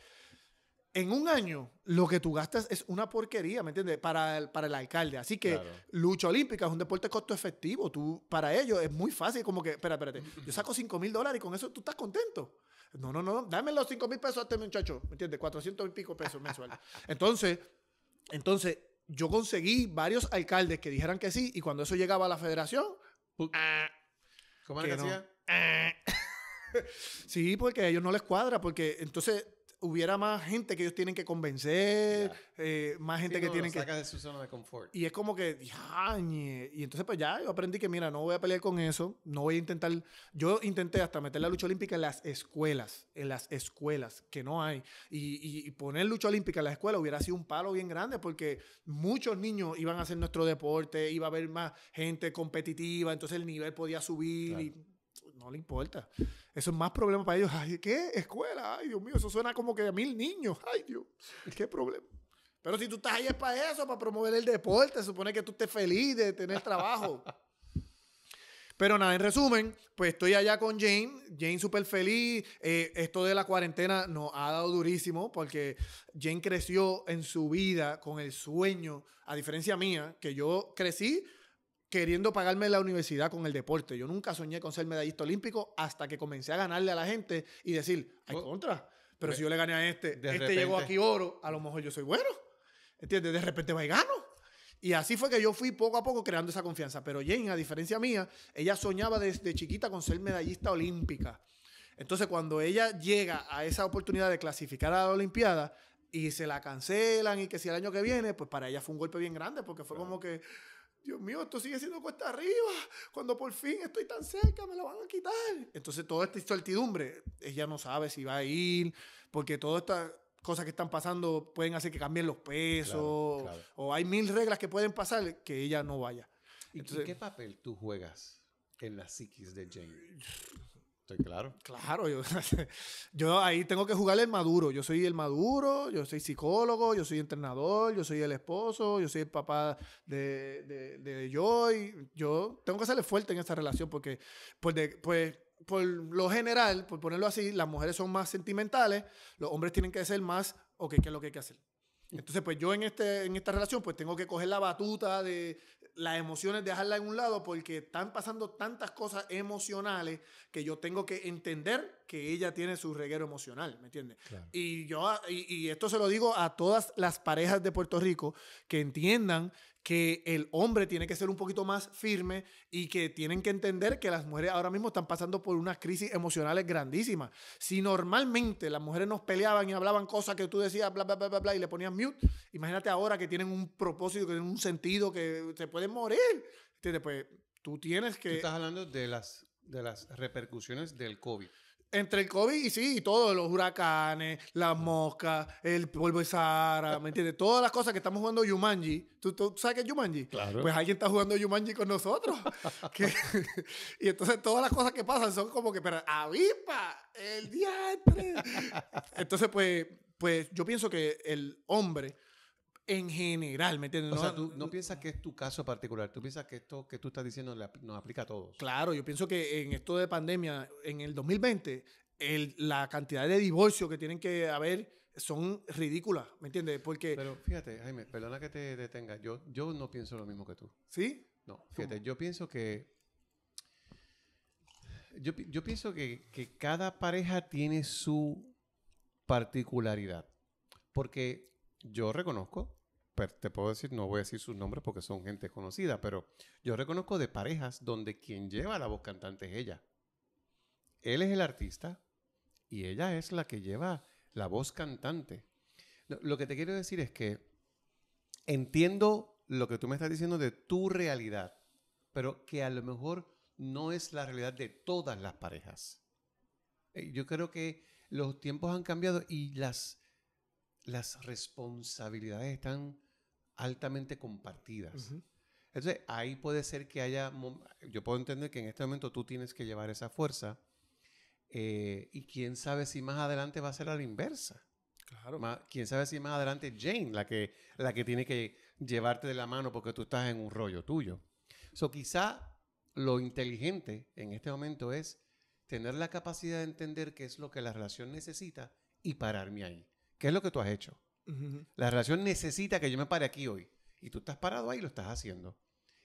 en un año lo que tú gastas es una porquería, ¿me entiendes? Para el alcalde. Así que claro. Lucha olímpica es un deporte costo efectivo. Tú, para ellos es muy fácil, como que, espérate, yo saco $5,000 y con eso tú estás contento. No, dame los $5,000 a este muchacho, ¿me entiendes? 400 y pico pesos mensuales. Entonces, yo conseguí varios alcaldes que dijeran que sí y cuando eso llegaba a la federación... ¿Cómo era que hacía? No. Sí, porque a ellos no les cuadra, porque entonces hubiera más gente que ellos tienen que convencer, más gente que tienen que... saca de su zona de confort. Y es como que... Y entonces pues ya yo aprendí que mira, no voy a pelear con eso, no voy a intentar... Yo intenté hasta meter la lucha olímpica en las escuelas, que no hay. Y poner lucha olímpica en las escuelas hubiera sido un palo bien grande porque muchos niños iban a hacer nuestro deporte, iba a haber más gente competitiva, entonces el nivel podía subir claro. Y... No le importa. Eso es más problema para ellos. Ay, ¿qué? Escuela. Ay, Dios mío, eso suena como que a 1,000 niños. Ay, Dios. ¿Qué problema? Pero si tú estás ahí es para eso, para promover el deporte. Se supone que tú estés feliz de tener trabajo. Pero nada, en resumen, pues estoy allá con Jane. Jane súper feliz. Esto de la cuarentena nos ha dado durísimo porque Jane creció en su vida con el sueño, a diferencia mía, que yo crecí queriendo pagarme la universidad con el deporte. Yo nunca soñé con ser medallista olímpico hasta que comencé a ganarle a la gente y decir, hay contra, pero si yo le gané a este, este llegó aquí oro, a lo mejor yo soy bueno. ¿Entiendes? De repente va y gano. Y así fue que yo fui poco a poco creando esa confianza. Pero Jane, a diferencia mía, ella soñaba desde chiquita con ser medallista olímpica. Entonces, cuando ella llega a esa oportunidad de clasificar a la Olimpiada y se la cancelan y que si el año que viene, pues para ella fue un golpe bien grande porque fue como que, Dios mío, esto sigue siendo cuesta arriba. Cuando por fin estoy tan cerca, me lo van a quitar. Entonces, toda esta incertidumbre, ella no sabe si va a ir, porque todo está... cosas que están pasando pueden hacer que cambien los pesos, claro, claro, o hay mil reglas que pueden pasar que ella no vaya. Entonces, ¿y qué papel tú juegas en la psiquis de Jane? ¿Estoy claro? Claro, yo ahí tengo que jugar el maduro. Yo soy el maduro, yo soy psicólogo, yo soy entrenador, yo soy el esposo, yo soy el papá de Joy. Yo tengo que hacerle fuerte en esta relación porque, por lo general, por ponerlo así, las mujeres son más sentimentales, los hombres tienen que ser más, ok, ¿qué es lo que hay que hacer? Entonces, pues yo en esta relación, pues tengo que coger la batuta de las emociones, dejarla en un lado, porque están pasando tantas cosas emocionales que yo tengo que entender que ella tiene su reguero emocional, ¿me entiendes? Claro. Y esto se lo digo a todas las parejas de Puerto Rico, que entiendan que el hombre tiene que ser un poquito más firme y que tienen que entender que las mujeres ahora mismo están pasando por unas crisis emocionales grandísimas. Si normalmente las mujeres nos peleaban y hablaban cosas que tú decías bla, bla, bla, bla, bla y le ponías mute, imagínate ahora que tienen un propósito, que tienen un sentido, que se pueden morir. Entonces, pues tú tienes que... Tú estás hablando de las repercusiones del COVID. Entre el COVID y sí, y todo, los huracanes, las moscas, el polvo de Sahara, ¿me entiendes? Todas las cosas que estamos jugando Jumanji. ¿Tú sabes qué es Jumanji? Claro. Pues alguien está jugando Jumanji con nosotros. Y entonces todas las cosas que pasan son como que, pero ¡avipa! ¡El diantre! Entonces, pues yo pienso que el hombre, en general, ¿me entiendes? O sea, tú no piensas que es tu caso particular. Tú piensas que esto que tú estás diciendo nos aplica a todos. Claro, yo pienso que en esto de pandemia, en el 2020, la cantidad de divorcios que tienen que haber son ridículas, ¿me entiendes? Porque... Pero fíjate, Jaime, perdona que te detenga. Yo no pienso lo mismo que tú. ¿Sí? No, fíjate, ¿cómo? Yo pienso que... Yo pienso que cada pareja tiene su particularidad. Porque yo reconozco, pero te puedo decir, no voy a decir sus nombres porque son gente conocida, pero yo reconozco de parejas donde quien lleva la voz cantante es ella. Él es el artista y ella es la que lleva la voz cantante. Lo que te quiero decir es que entiendo lo que tú me estás diciendo de tu realidad, pero que a lo mejor no es la realidad de todas las parejas. Yo creo que los tiempos han cambiado y las responsabilidades están altamente compartidas. Uh-huh. Entonces, ahí puede ser que haya... Yo puedo entender que en este momento tú tienes que llevar esa fuerza y quién sabe si más adelante va a ser a la inversa. Claro. Quién sabe si más adelante Jane la que tiene que llevarte de la mano porque tú estás en un rollo tuyo. So, quizá lo inteligente en este momento es tener la capacidad de entender qué es lo que la relación necesita y pararme ahí. ¿Qué es lo que tú has hecho? Uh-huh. La relación necesita que yo me pare aquí hoy. Y tú estás parado ahí y lo estás haciendo.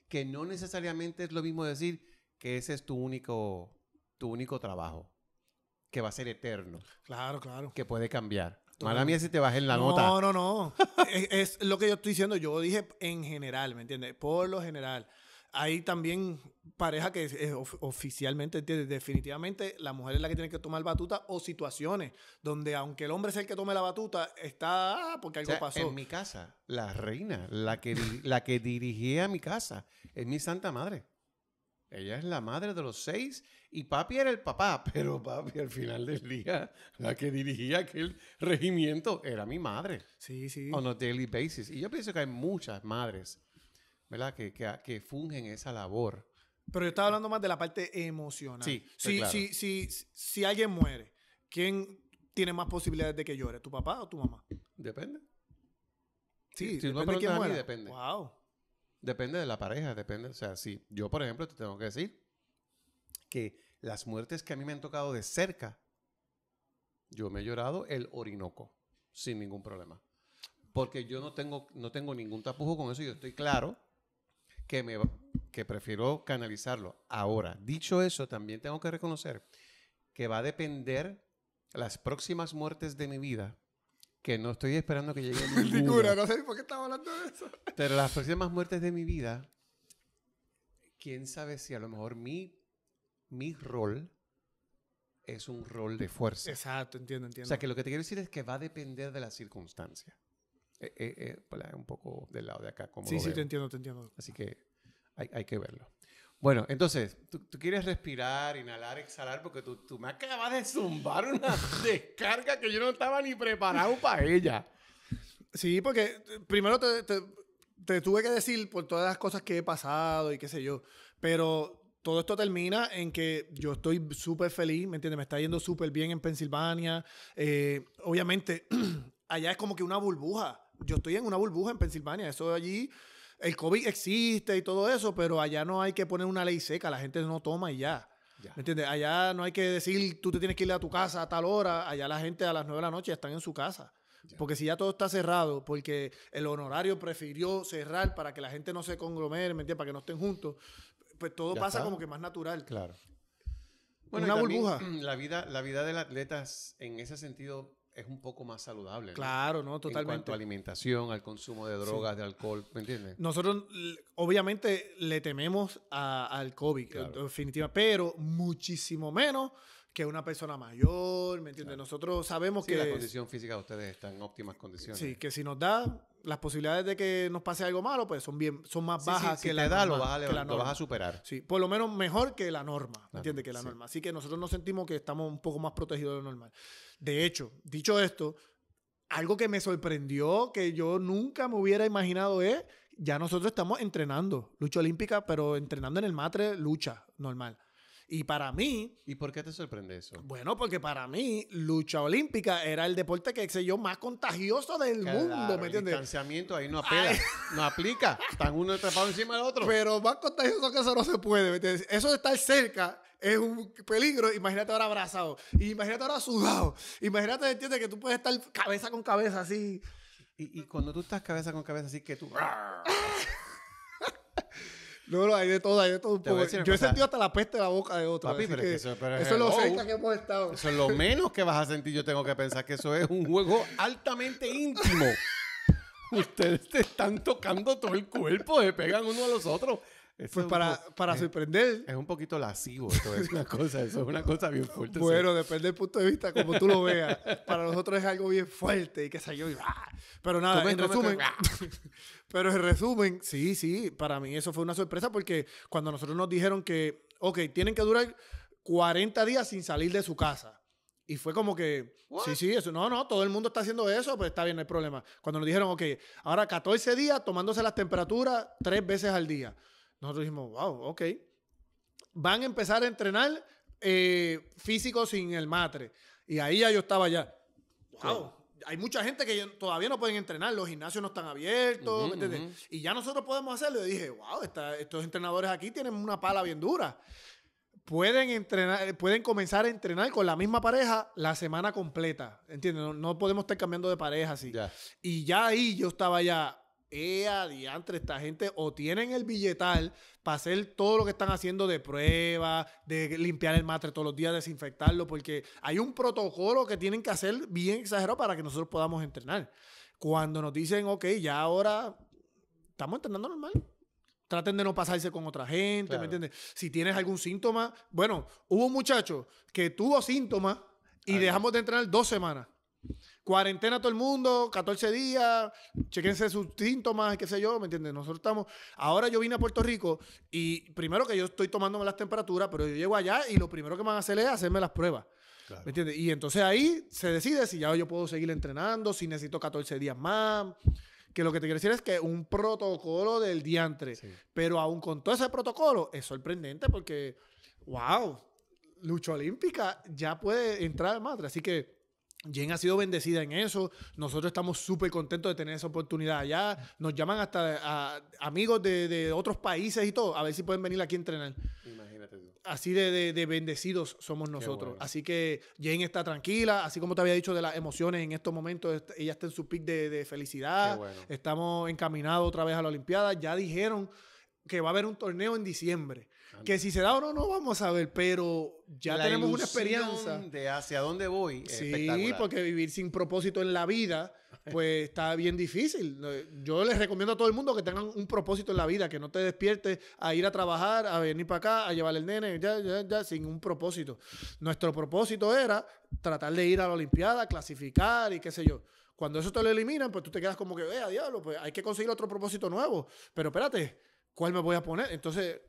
Que no necesariamente es lo mismo decir que ese es tu único trabajo. Que va a ser eterno. Claro, claro. Que puede cambiar. Mala mía si te bajé en la nota. No. es lo que yo estoy diciendo. Yo dije en general, ¿me entiendes? Por lo general. Hay también pareja que es oficialmente, definitivamente, la mujer es la que tiene que tomar batuta o situaciones donde aunque el hombre es el que tome la batuta, está porque algo pasó. En mi casa, la reina, la que dirigía mi casa, es mi santa madre. Ella es la madre de los 6 y papi era el papá, pero papi al final del día, la que dirigía aquel regimiento era mi madre. Sí, sí. On a daily basis. Y yo pienso que hay muchas madres, ¿verdad? Que fungen esa labor. Pero yo estaba hablando más de la parte emocional. Sí, claro. Si alguien muere, ¿quién tiene más posibilidades de que llore? ¿Tu papá o tu mamá? Depende. Sí, si depende de quién muera. Depende. Wow. Depende de la pareja, depende. O sea, si yo, por ejemplo, te tengo que decir que las muertes que a mí me han tocado de cerca, yo me he llorado el Orinoco sin ningún problema. Porque yo no tengo ningún tapujo con eso y yo estoy claro que prefiero canalizarlo. Ahora, dicho eso, también tengo que reconocer que va a depender las próximas muertes de mi vida, que no estoy esperando que llegue ninguna. No sé por qué estaba hablando de eso. Pero las próximas muertes de mi vida, quién sabe si a lo mejor mi rol es un rol de fuerza. Exacto, entiendo. O sea, que lo que te quiero decir es que va a depender de la circunstancia. Un poco del lado de acá. Como sí, te entiendo. Así que hay que verlo. Bueno, entonces, tú quieres respirar, inhalar, exhalar, porque tú me acabas de zumbar una descarga que yo no estaba ni preparado para ella. Sí, porque primero te tuve que decir por todas las cosas que he pasado y qué sé yo, pero todo esto termina en que yo estoy súper feliz, ¿me entiendes? Me está yendo súper bien en Pensilvania. Obviamente, allá es como que una burbuja. Yo estoy en una burbuja en Pensilvania. Eso de allí, el COVID existe y todo eso, pero allá no hay que poner una ley seca. La gente no toma y ya. ¿Me entiendes? Allá no hay que decir, tú te tienes que ir a tu casa a tal hora. Allá la gente a las 9 de la noche están en su casa. Ya. Porque si ya todo está cerrado, porque el honorario prefirió cerrar para que la gente no se conglomere, ¿me entiendes? Para que no estén juntos, pues todo ya pasa está como que más natural. Claro. Bueno, una burbuja. La vida del atleta en ese sentido es un poco más saludable. Claro, ¿no? Totalmente. En cuanto a alimentación, al consumo de drogas, sí, de alcohol, ¿me entiendes? Nosotros, obviamente, le tememos al COVID, claro, definitivamente, pero muchísimo menos que una persona mayor, ¿me entiendes? Claro. Nosotros sabemos, sí, que la condición física de ustedes está en óptimas condiciones. Sí, que si nos da, las posibilidades de que nos pase algo malo, pues son más bajas que la norma. Lo vas a superar. Sí, por lo menos mejor que la norma, ¿me entiendes? Que la norma. Así que nosotros nos sentimos que estamos un poco más protegidos de lo normal. De hecho, dicho esto, algo que me sorprendió, que yo nunca me hubiera imaginado es, ya nosotros estamos entrenando lucha olímpica, pero entrenando en el matre lucha normal. Y para mí... ¿Y por qué te sorprende eso? Bueno, porque para mí, lucha olímpica era el deporte que, sé yo, más contagioso del mundo, ¿me entiendes? El distanciamiento ahí no apela, no aplica. Están uno trepado encima del otro. Pero más contagioso que eso no se puede, ¿me entiendes? Eso de estar cerca es un peligro. Imagínate ahora abrazado. Imagínate ahora sudado. Imagínate, ¿entiendes? Que tú puedes estar cabeza con cabeza así. Y cuando tú estás cabeza con cabeza así, que tú... No, hay de todo un poco. Yo he sentido hasta la peste de la boca de otro. Papi, pero eso es lo cerca que hemos estado. Eso es lo menos que vas a sentir. Yo tengo que pensar que eso es un juego altamente íntimo. Ustedes te están tocando todo el cuerpo, se pegan uno a los otros. Eso pues para sorprender. Es un poquito lascivo. Eso es una cosa bien fuerte. Bueno, sí, depende del punto de vista, como tú lo veas. Para nosotros es algo bien fuerte y qué sé yo. Pero nada, en resumen, sí, para mí eso fue una sorpresa porque cuando nosotros nos dijeron que, ok, tienen que durar 40 días sin salir de su casa. Y fue como que, sí, eso, no, todo el mundo está haciendo eso, pues está bien, no hay problema. Cuando nos dijeron, ok, ahora 14 días tomándose las temperaturas 3 veces al día. Nosotros dijimos, wow, ok. Van a empezar a entrenar físico sin el matre. Y ahí ya yo estaba ya. Wow. Sí. Hay mucha gente que todavía no pueden entrenar. Los gimnasios no están abiertos. ¿Me entiendes? Y ya nosotros podemos hacerlo. Y dije, wow, estos entrenadores aquí tienen una pala bien dura. Pueden comenzar a entrenar con la misma pareja la semana completa. ¿Entiendes? No podemos estar cambiando de pareja así. Yeah. Y ya ahí yo estaba ya... diantre, esta gente o tienen el billetal para hacer todo lo que están haciendo de prueba, de limpiar el matre todos los días, desinfectarlo, porque hay un protocolo que tienen que hacer bien exagerado para que nosotros podamos entrenar. Cuando nos dicen, ok, ya ahora estamos entrenando normal. Traten de no pasarse con otra gente, claro, ¿me entiendes? Si tienes algún síntoma, bueno, hubo un muchacho que tuvo síntomas y dejamos de entrenar 2 semanas. Cuarentena todo el mundo, 14 días, chequense sus síntomas, qué sé yo, ¿me entiendes? Nosotros estamos... Ahora yo vine a Puerto Rico y primero que yo estoy tomándome las temperaturas, pero yo llego allá y lo primero que me van a hacer es hacerme las pruebas, claro, ¿me entiendes? Y entonces ahí se decide si ya yo puedo seguir entrenando, si necesito 14 días más, que lo que te quiero decir es que un protocolo del diantre, sí, pero aún con todo ese protocolo es sorprendente porque, wow, lucha olímpica ya puede entrar al matre, así que Jane ha sido bendecida en eso. Nosotros estamos súper contentos de tener esa oportunidad allá. Nos llaman hasta a amigos de otros países y todo, a ver si pueden venir aquí a entrenar. Imagínate tú. así de bendecidos somos nosotros. Bueno. Así que Jane está tranquila, así como te había dicho de las emociones en estos momentos, ella está en su pic de felicidad. Bueno. Estamos encaminados otra vez a la Olimpiada. Ya dijeron que va a haber un torneo en diciembre. Anda. Que si se da o no, no vamos a ver, pero ya la tenemos una experiencia. De hacia dónde voy es espectacular. Porque vivir sin propósito en la vida, pues está bien difícil. Yo les recomiendo a todo el mundo que tengan un propósito en la vida, que no te despiertes a ir a trabajar, a venir para acá, a llevar el nene, sin un propósito. Nuestro propósito era tratar de ir a la Olimpiada, clasificar y qué sé yo. Cuando eso te lo eliminan, pues tú te quedas como que, a diablo, pues hay que conseguir otro propósito nuevo. Pero espérate, ¿cuál me voy a poner? Entonces,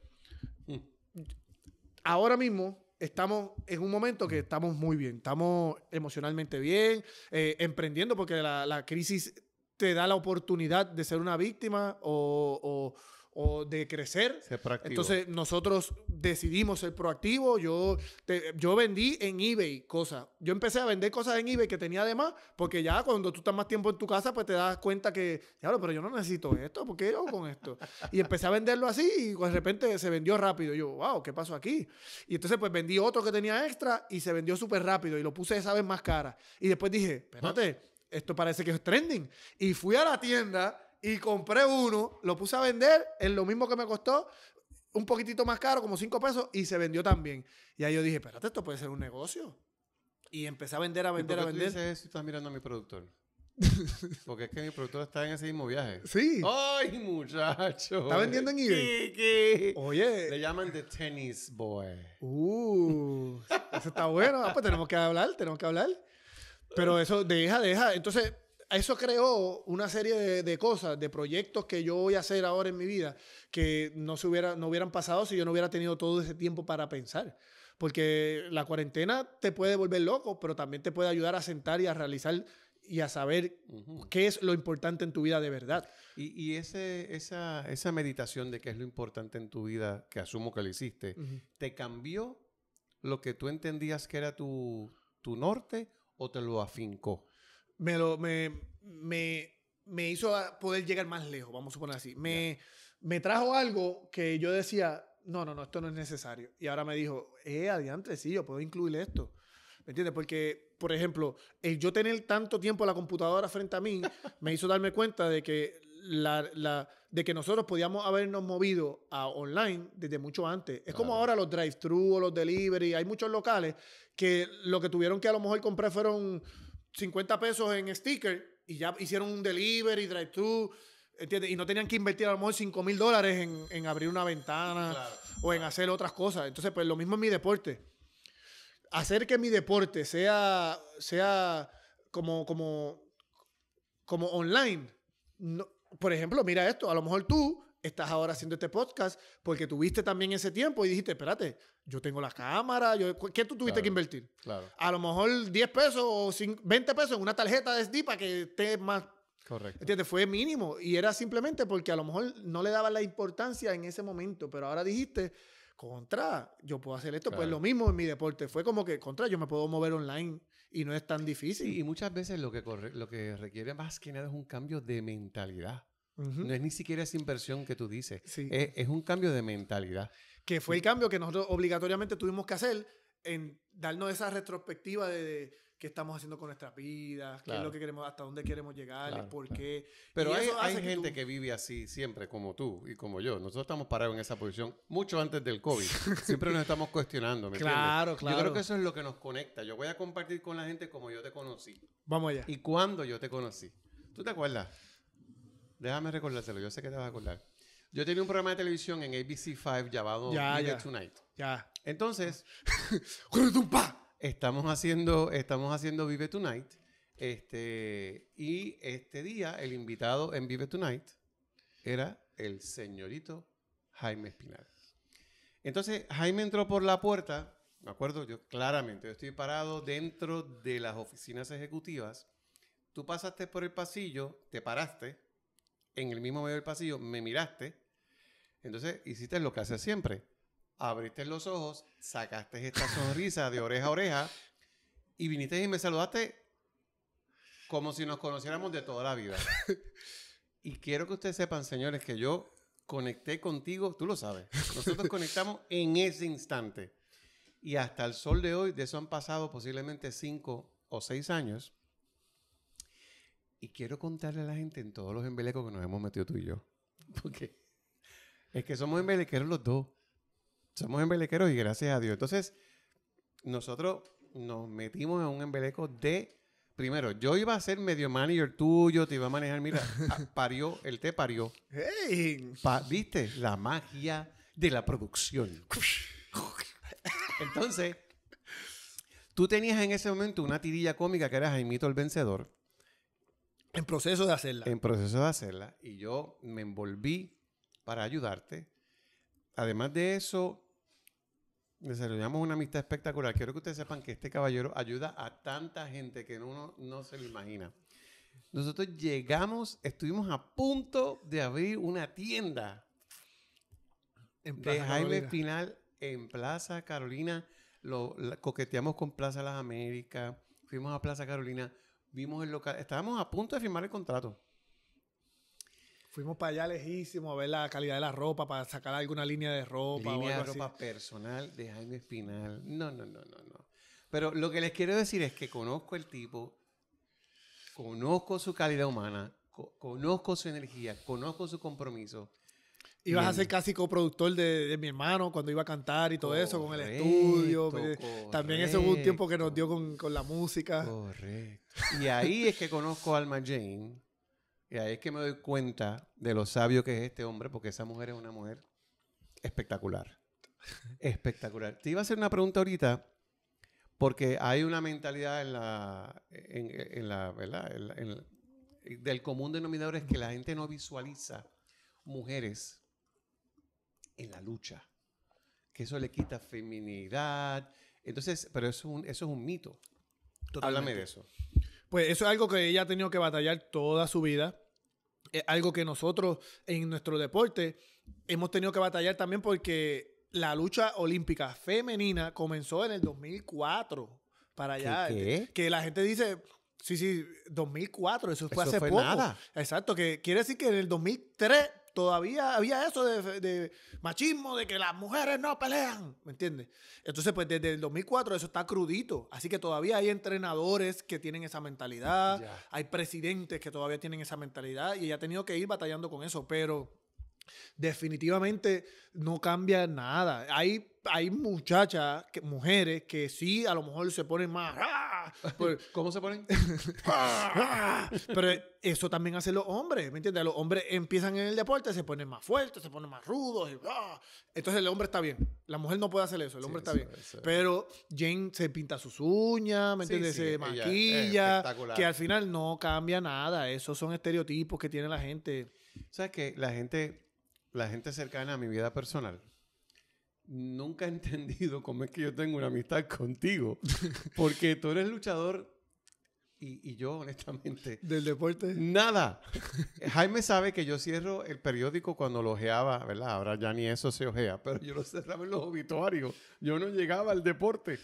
ahora mismo estamos en un momento que estamos muy bien. Estamos emocionalmente bien, emprendiendo, porque la crisis te da la oportunidad de ser una víctima o de crecer. Ser proactivo. Entonces, nosotros decidimos ser proactivos. Yo vendí en eBay cosas. Yo empecé a vender cosas en eBay que tenía de más, porque ya cuando tú estás más tiempo en tu casa, pues te das cuenta que, diablo, pero yo no necesito esto, ¿por qué yo con esto? Y empecé a venderlo así y de repente se vendió rápido. Y yo, wow, ¿qué pasó aquí? Y entonces, pues vendí otro que tenía extra y se vendió súper rápido y lo puse esa vez más cara. Y después dije, espérate, esto parece que es trending. Y fui a la tienda y compré uno, lo puse a vender en lo mismo que me costó, un poquitito más caro, como 5 pesos, y se vendió también. Y ahí yo dije, espérate, esto puede ser un negocio. Y empecé a vender, a vender. ¿Por qué tú dices eso y estás mirando a mi productor? Porque es que mi productor está en ese mismo viaje. Sí. ¡Ay, muchacho! ¿Está vendiendo en eBay? ¿Qué? Oye. Le llaman The Tennis Boy. Eso está bueno. Pues tenemos que hablar. Pero eso, deja. Entonces, eso creó una serie de cosas, de proyectos que yo voy a hacer ahora en mi vida que no hubieran pasado si yo no hubiera tenido todo ese tiempo para pensar. Porque la cuarentena te puede volver loco, pero también te puede ayudar a sentar y a realizar y a saber qué es lo importante en tu vida de verdad. Y esa meditación de qué es lo importante en tu vida, que asumo que lo hiciste, ¿te cambió lo que tú entendías que era tu norte o te lo afincó? Me hizo poder llegar más lejos, vamos a suponer así. Me trajo algo que yo decía, no, esto no es necesario. Y ahora me dijo, adiante, sí, yo puedo incluir esto. ¿Me entiendes? Porque, por ejemplo, el yo tener tanto tiempo la computadora frente a mí me hizo darme cuenta de que de que nosotros podíamos habernos movido a online desde mucho antes. Es como ahora los drive-thru o los delivery. Hay muchos locales que lo que tuvieron que a lo mejor comprar fueron 50 pesos en sticker y ya hicieron un delivery, drive-thru, ¿entiendes? Y no tenían que invertir a lo mejor $5,000 en abrir una ventana en hacer otras cosas. Entonces, pues lo mismo en mi deporte. Hacer que mi deporte sea como online. No, por ejemplo, mira esto. A lo mejor tú estás ahora haciendo este podcast porque tuviste también ese tiempo y dijiste, espérate, yo tengo la cámara, ¿qué tú tuviste que invertir? Claro. A lo mejor 10 pesos o 20 pesos en una tarjeta de SD para que esté más... Correcto. ¿Entiendes? Fue mínimo y era simplemente porque a lo mejor no le daban la importancia en ese momento, pero ahora dijiste, contra, yo puedo hacer esto. Claro. Pues lo mismo en mi deporte. Fue como que, contra, yo me puedo mover online y no es tan difícil. Y muchas veces lo que requiere más que nada es un cambio de mentalidad. No es ni siquiera esa inversión que tú dices. Sí. Es un cambio de mentalidad. Que fue el cambio que nosotros obligatoriamente tuvimos que hacer en darnos esa retrospectiva de qué estamos haciendo con nuestras vidas, qué es lo que queremos, hasta dónde queremos llegar, por qué. Pero hay gente que vive así siempre, como tú y como yo. Nosotros estamos parados en esa posición mucho antes del COVID. Siempre nos estamos cuestionando, ¿me entiendes? Claro. Yo creo que eso es lo que nos conecta. Yo voy a compartir con la gente como yo te conocí. Vamos allá. ¿Y cuándo yo te conocí? ¿Tú te acuerdas? Déjame recordárselo, yo sé que te vas a acordar. Yo tenía un programa de televisión en ABC5 llamado Tonight. Ya. Entonces, estamos haciendo Vive Tonight. Y este día el invitado en Vive Tonight era el señorito Jaime Espinal. Entonces, Jaime entró por la puerta, me acuerdo yo claramente, yo estoy parado dentro de las oficinas ejecutivas. Tú pasaste por el pasillo, te paraste en el mismo medio del pasillo, me miraste, entonces hiciste lo que haces siempre. Abriste los ojos, sacaste esta sonrisa de oreja a oreja y viniste y me saludaste como si nos conociéramos de toda la vida. Y quiero que ustedes sepan, señores, que yo conecté contigo, tú lo sabes. Nosotros conectamos en ese instante. Y hasta el sol de hoy, de eso han pasado posiblemente 5 o 6 años. Y quiero contarle a la gente en todos los embelecos que nos hemos metido tú y yo. Porque es que somos embelequeros los dos. Somos embelequeros y gracias a Dios. Entonces, nosotros nos metimos en un embeleco de... Primero, yo iba a ser medio manager tuyo, te iba a manejar, mira, parió, él te parió. Hey. ¿Viste? La magia de la producción. Entonces, tú tenías en ese momento una tirilla cómica que era Jaimito el Vencedor. En proceso de hacerla. En proceso de hacerla. Y yo me envolví para ayudarte. Además de eso... desarrollamos una amistad espectacular. Quiero que ustedes sepan que este caballero ayuda a tanta gente que uno no se lo imagina. Nosotros llegamos, estuvimos a punto de abrir una tienda de Jaime Espinal en Plaza Carolina. Coqueteamos con Plaza Las Américas, fuimos a Plaza Carolina, vimos el local, estábamos a punto de firmar el contrato. Fuimos para allá lejísimo a ver la calidad de la ropa, para sacar alguna línea de ropa. Línea de ropa personal de Jaime Espinal. No. Pero lo que les quiero decir es que conozco el tipo, conozco su calidad humana, conozco su energía, conozco su compromiso. Ibas a ser casi coproductor de mi hermano cuando iba a cantar y todo eso con el estudio. Correcto. También eso fue un tiempo que nos dio con la música. Correcto. Y ahí es que conozco a Alma Jane. Y ahí es que me doy cuenta de lo sabio que es este hombre, porque esa mujer es una mujer espectacular. Espectacular. Te iba a hacer una pregunta ahorita, porque hay una mentalidad del común denominador, es que la gente no visualiza mujeres en la lucha. Que eso le quita feminidad. Entonces, pero eso es un mito. Totalmente. Háblame de eso. Pues eso es algo que ella ha tenido que batallar toda su vida. Es algo que nosotros en nuestro deporte hemos tenido que batallar también, porque la lucha olímpica femenina comenzó en el 2004 para allá. ¿Qué? Que la gente dice, sí, 2004, eso fue hace poco. Nada. Exacto, que quiere decir que en el 2003 todavía había eso de machismo, de que las mujeres no pelean, ¿me entiendes? Entonces, pues desde el 2004 eso está crudito. Así que todavía hay entrenadores que tienen esa mentalidad, yeah. Hay presidentes que todavía tienen esa mentalidad y ella ha tenido que ir batallando con eso, pero definitivamente no cambia nada. Hay muchachas, mujeres que sí, a lo mejor se ponen más... ¿Cómo se ponen? Pero eso también hacen los hombres, ¿me entiendes? Los hombres empiezan en el deporte, se ponen más fuertes, se ponen más rudos. Entonces el hombre está bien. La mujer no puede hacer eso, el hombre está bien. Eso. Pero Jane se pinta sus uñas, ¿me entiendes? Se maquilla, que al final no cambia nada. Esos son estereotipos que tiene la gente. ¿Sabes qué? La gente cercana a mi vida personal... Nunca he entendido cómo es que yo tengo una amistad contigo. Porque tú eres luchador y yo, honestamente... ¿Del deporte? ¡Nada! Jaime sabe que yo cierro el periódico cuando lo ojeaba, ¿verdad? Ahora ya ni eso se ojea, pero yo lo cerraba en los obituarios. Yo no llegaba al deporte.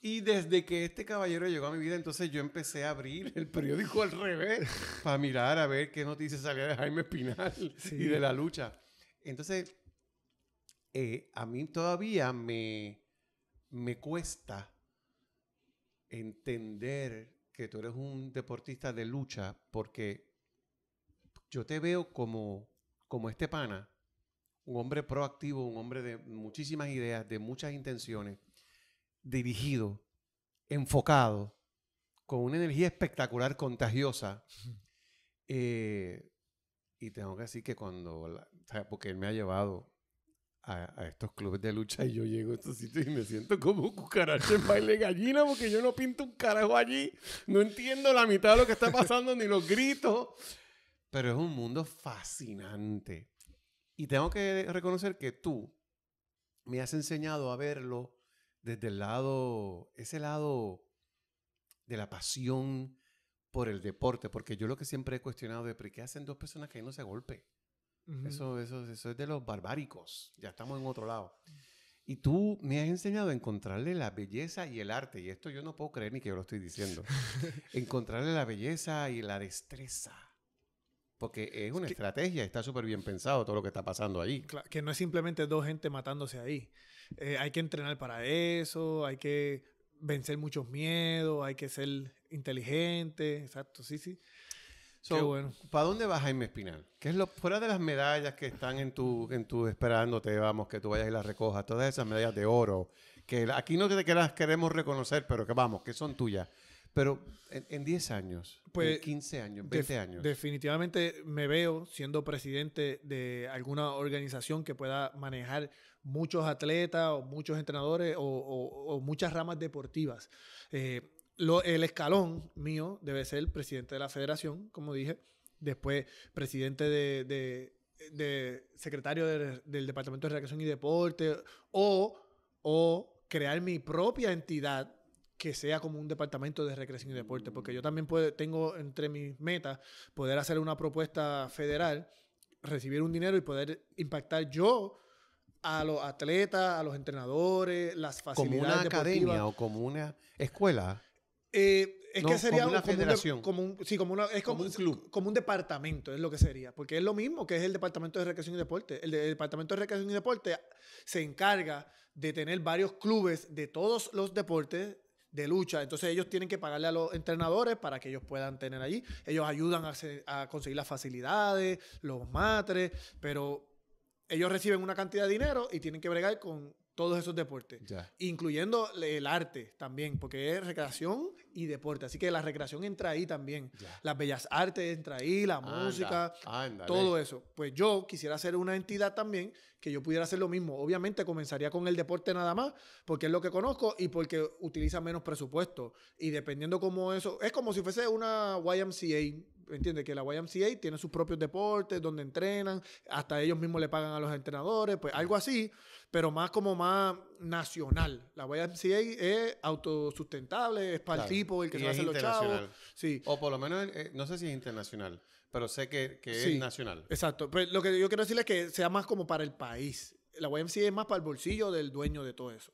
Y desde que este caballero llegó a mi vida, entonces yo empecé a abrir el periódico al revés para mirar a ver qué noticias salía de Jaime Espinal y de la lucha. Entonces... a mí todavía me cuesta entender que tú eres un deportista de lucha, porque yo te veo como este pana, un hombre proactivo, un hombre de muchísimas ideas, de muchas intenciones, dirigido, enfocado, con una energía espectacular, contagiosa. Y tengo que decir que porque él me ha llevado... A estos clubes de lucha y yo llego a estos sitios y me siento como cucaracha en baile gallina, porque yo no pinto un carajo allí, no entiendo la mitad de lo que está pasando ni los gritos, pero es un mundo fascinante y tengo que reconocer que tú me has enseñado a verlo desde ese lado de la pasión por el deporte, porque yo lo que siempre he cuestionado de ¿por qué hacen dos personas que no se golpeen? Uh-huh. Eso es de los barbáricos. Ya estamos en otro lado. Y tú me has enseñado a encontrarle la belleza y el arte. Y esto yo no puedo creer ni que yo lo estoy diciendo. Encontrarle la belleza y la destreza Porque es una estrategia, está súper bien pensado todo lo que está pasando ahí. Claro, que no es simplemente dos gente matándose ahí. Hay que entrenar para eso, hay que vencer muchos miedos, hay que ser inteligente, exacto, sí, sí. So, qué bueno. ¿Para dónde vas, Jaime Espinal? ¿Qué es lo fuera de las medallas que están en tu esperándote, vamos, que tú vayas y las recojas, todas esas medallas de oro, que aquí no que las queremos reconocer, pero que vamos, que son tuyas? Pero en 10 años, pues, en 15 años, 20 años. Definitivamente me veo siendo presidente de alguna organización que pueda manejar muchos atletas o muchos entrenadores o muchas ramas deportivas. El escalón mío debe ser presidente de la federación, como dije. Después presidente de secretario del Departamento de Recreación y Deporte o crear mi propia entidad que sea como un departamento de recreación y deporte, porque yo también tengo entre mis metas poder hacer una propuesta federal, recibir un dinero y poder impactar yo a los atletas, a los entrenadores, las facilidades como una deportivas. Academia o como una escuela. Es no, que sería como una federación. Como un club. Como un departamento, es lo que sería. Porque es lo mismo que es el Departamento de Recreación y Deporte. El Departamento de Recreación y Deporte se encarga de tener varios clubes de todos los deportes de lucha. Entonces ellos tienen que pagarle a los entrenadores para que ellos puedan tener allí. Ellos ayudan a conseguir las facilidades, los matres, pero ellos reciben una cantidad de dinero y tienen que bregar con todos esos deportes, ya, incluyendo el arte también, porque es recreación y deporte. Así que la recreación entra ahí también. Ya. Las bellas artes entra ahí, la música, todo eso. Pues yo quisiera hacer una entidad también que yo pudiera hacer lo mismo. Obviamente comenzaría con el deporte nada más, porque es lo que conozco y porque utiliza menos presupuesto. Y dependiendo cómo eso... Es como si fuese una YMCA... Entiende que la YMCA tiene sus propios deportes donde entrenan, hasta ellos mismos le pagan a los entrenadores, pues algo así, pero más nacional. La YMCA es autosustentable, es para el tipo, el que se hace los chavos. Sí. O por lo menos, no sé si es internacional, pero sé que sí, es nacional. Exacto, pero lo que yo quiero decirles es que sea más como para el país. La YMCA es más para el bolsillo del dueño de todo eso.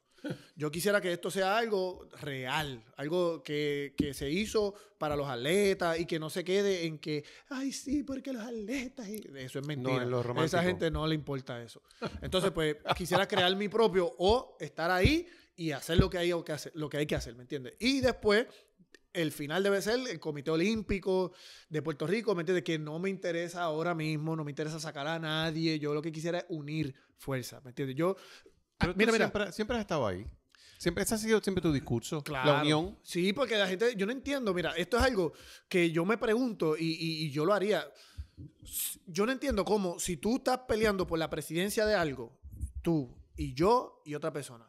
Yo quisiera que esto sea algo real, algo que se hizo para los atletas y que no se quede en que, ay, sí, porque los atletas... Eso es mentira. No, a esa gente no le importa eso. Entonces, pues, quisiera crear mi propio o estar ahí y hacer lo que hay que hacer, ¿me entiendes? Y después... El final debe ser el Comité Olímpico de Puerto Rico, ¿me entiendes? Que no me interesa ahora mismo, no me interesa sacar a nadie. Yo lo que quisiera es unir fuerzas, ¿me entiendes? Yo... Siempre has estado ahí. Ese ha sido siempre tu discurso, claro, la unión. Sí, porque la gente... Yo no entiendo. Mira, esto es algo que yo me pregunto y yo lo haría. Yo no entiendo cómo, si tú estás peleando por la presidencia de algo, tú y yo y otra persona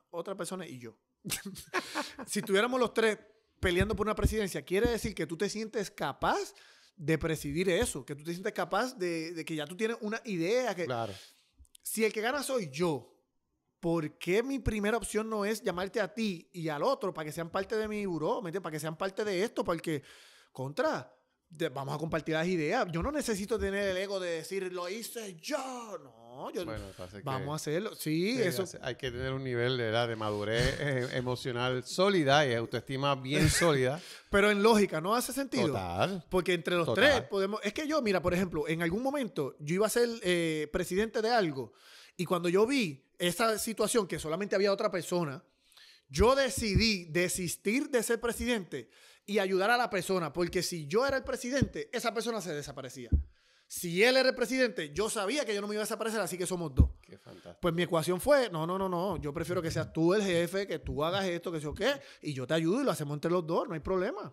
y yo. Si tuviéramos los tres... peleando por una presidencia, quiere decir que tú te sientes capaz de presidir eso, que tú te sientes capaz de que ya tú tienes una idea. Que, claro. Si el que gana soy yo, ¿por qué mi primera opción no es llamarte a ti y al otro para que sean parte de mi buró, ¿me entiendes? Para que sean parte de esto, porque, vamos a compartir las ideas. Yo no necesito tener el ego de decir, lo hice yo, no. Bueno, vamos a hacerlo. Sí, eso. Hay que tener un nivel de madurez emocional sólida y autoestima bien sólida. Pero en lógica no hace sentido. Total. Porque entre los tres podemos... Es que yo, mira, por ejemplo, en algún momento yo iba a ser presidente de algo y cuando yo vi esa situación que solamente había otra persona, yo decidí desistir de ser presidente y ayudar a la persona, porque si yo era el presidente, esa persona se desaparecía. Si él era el presidente, yo sabía que yo no me iba a desaparecer, así que somos dos. Qué fantástico. Pues mi ecuación fue, no, yo prefiero que seas tú el jefe, que tú hagas esto, que yo qué, y yo te ayudo y lo hacemos entre los dos, no hay problema.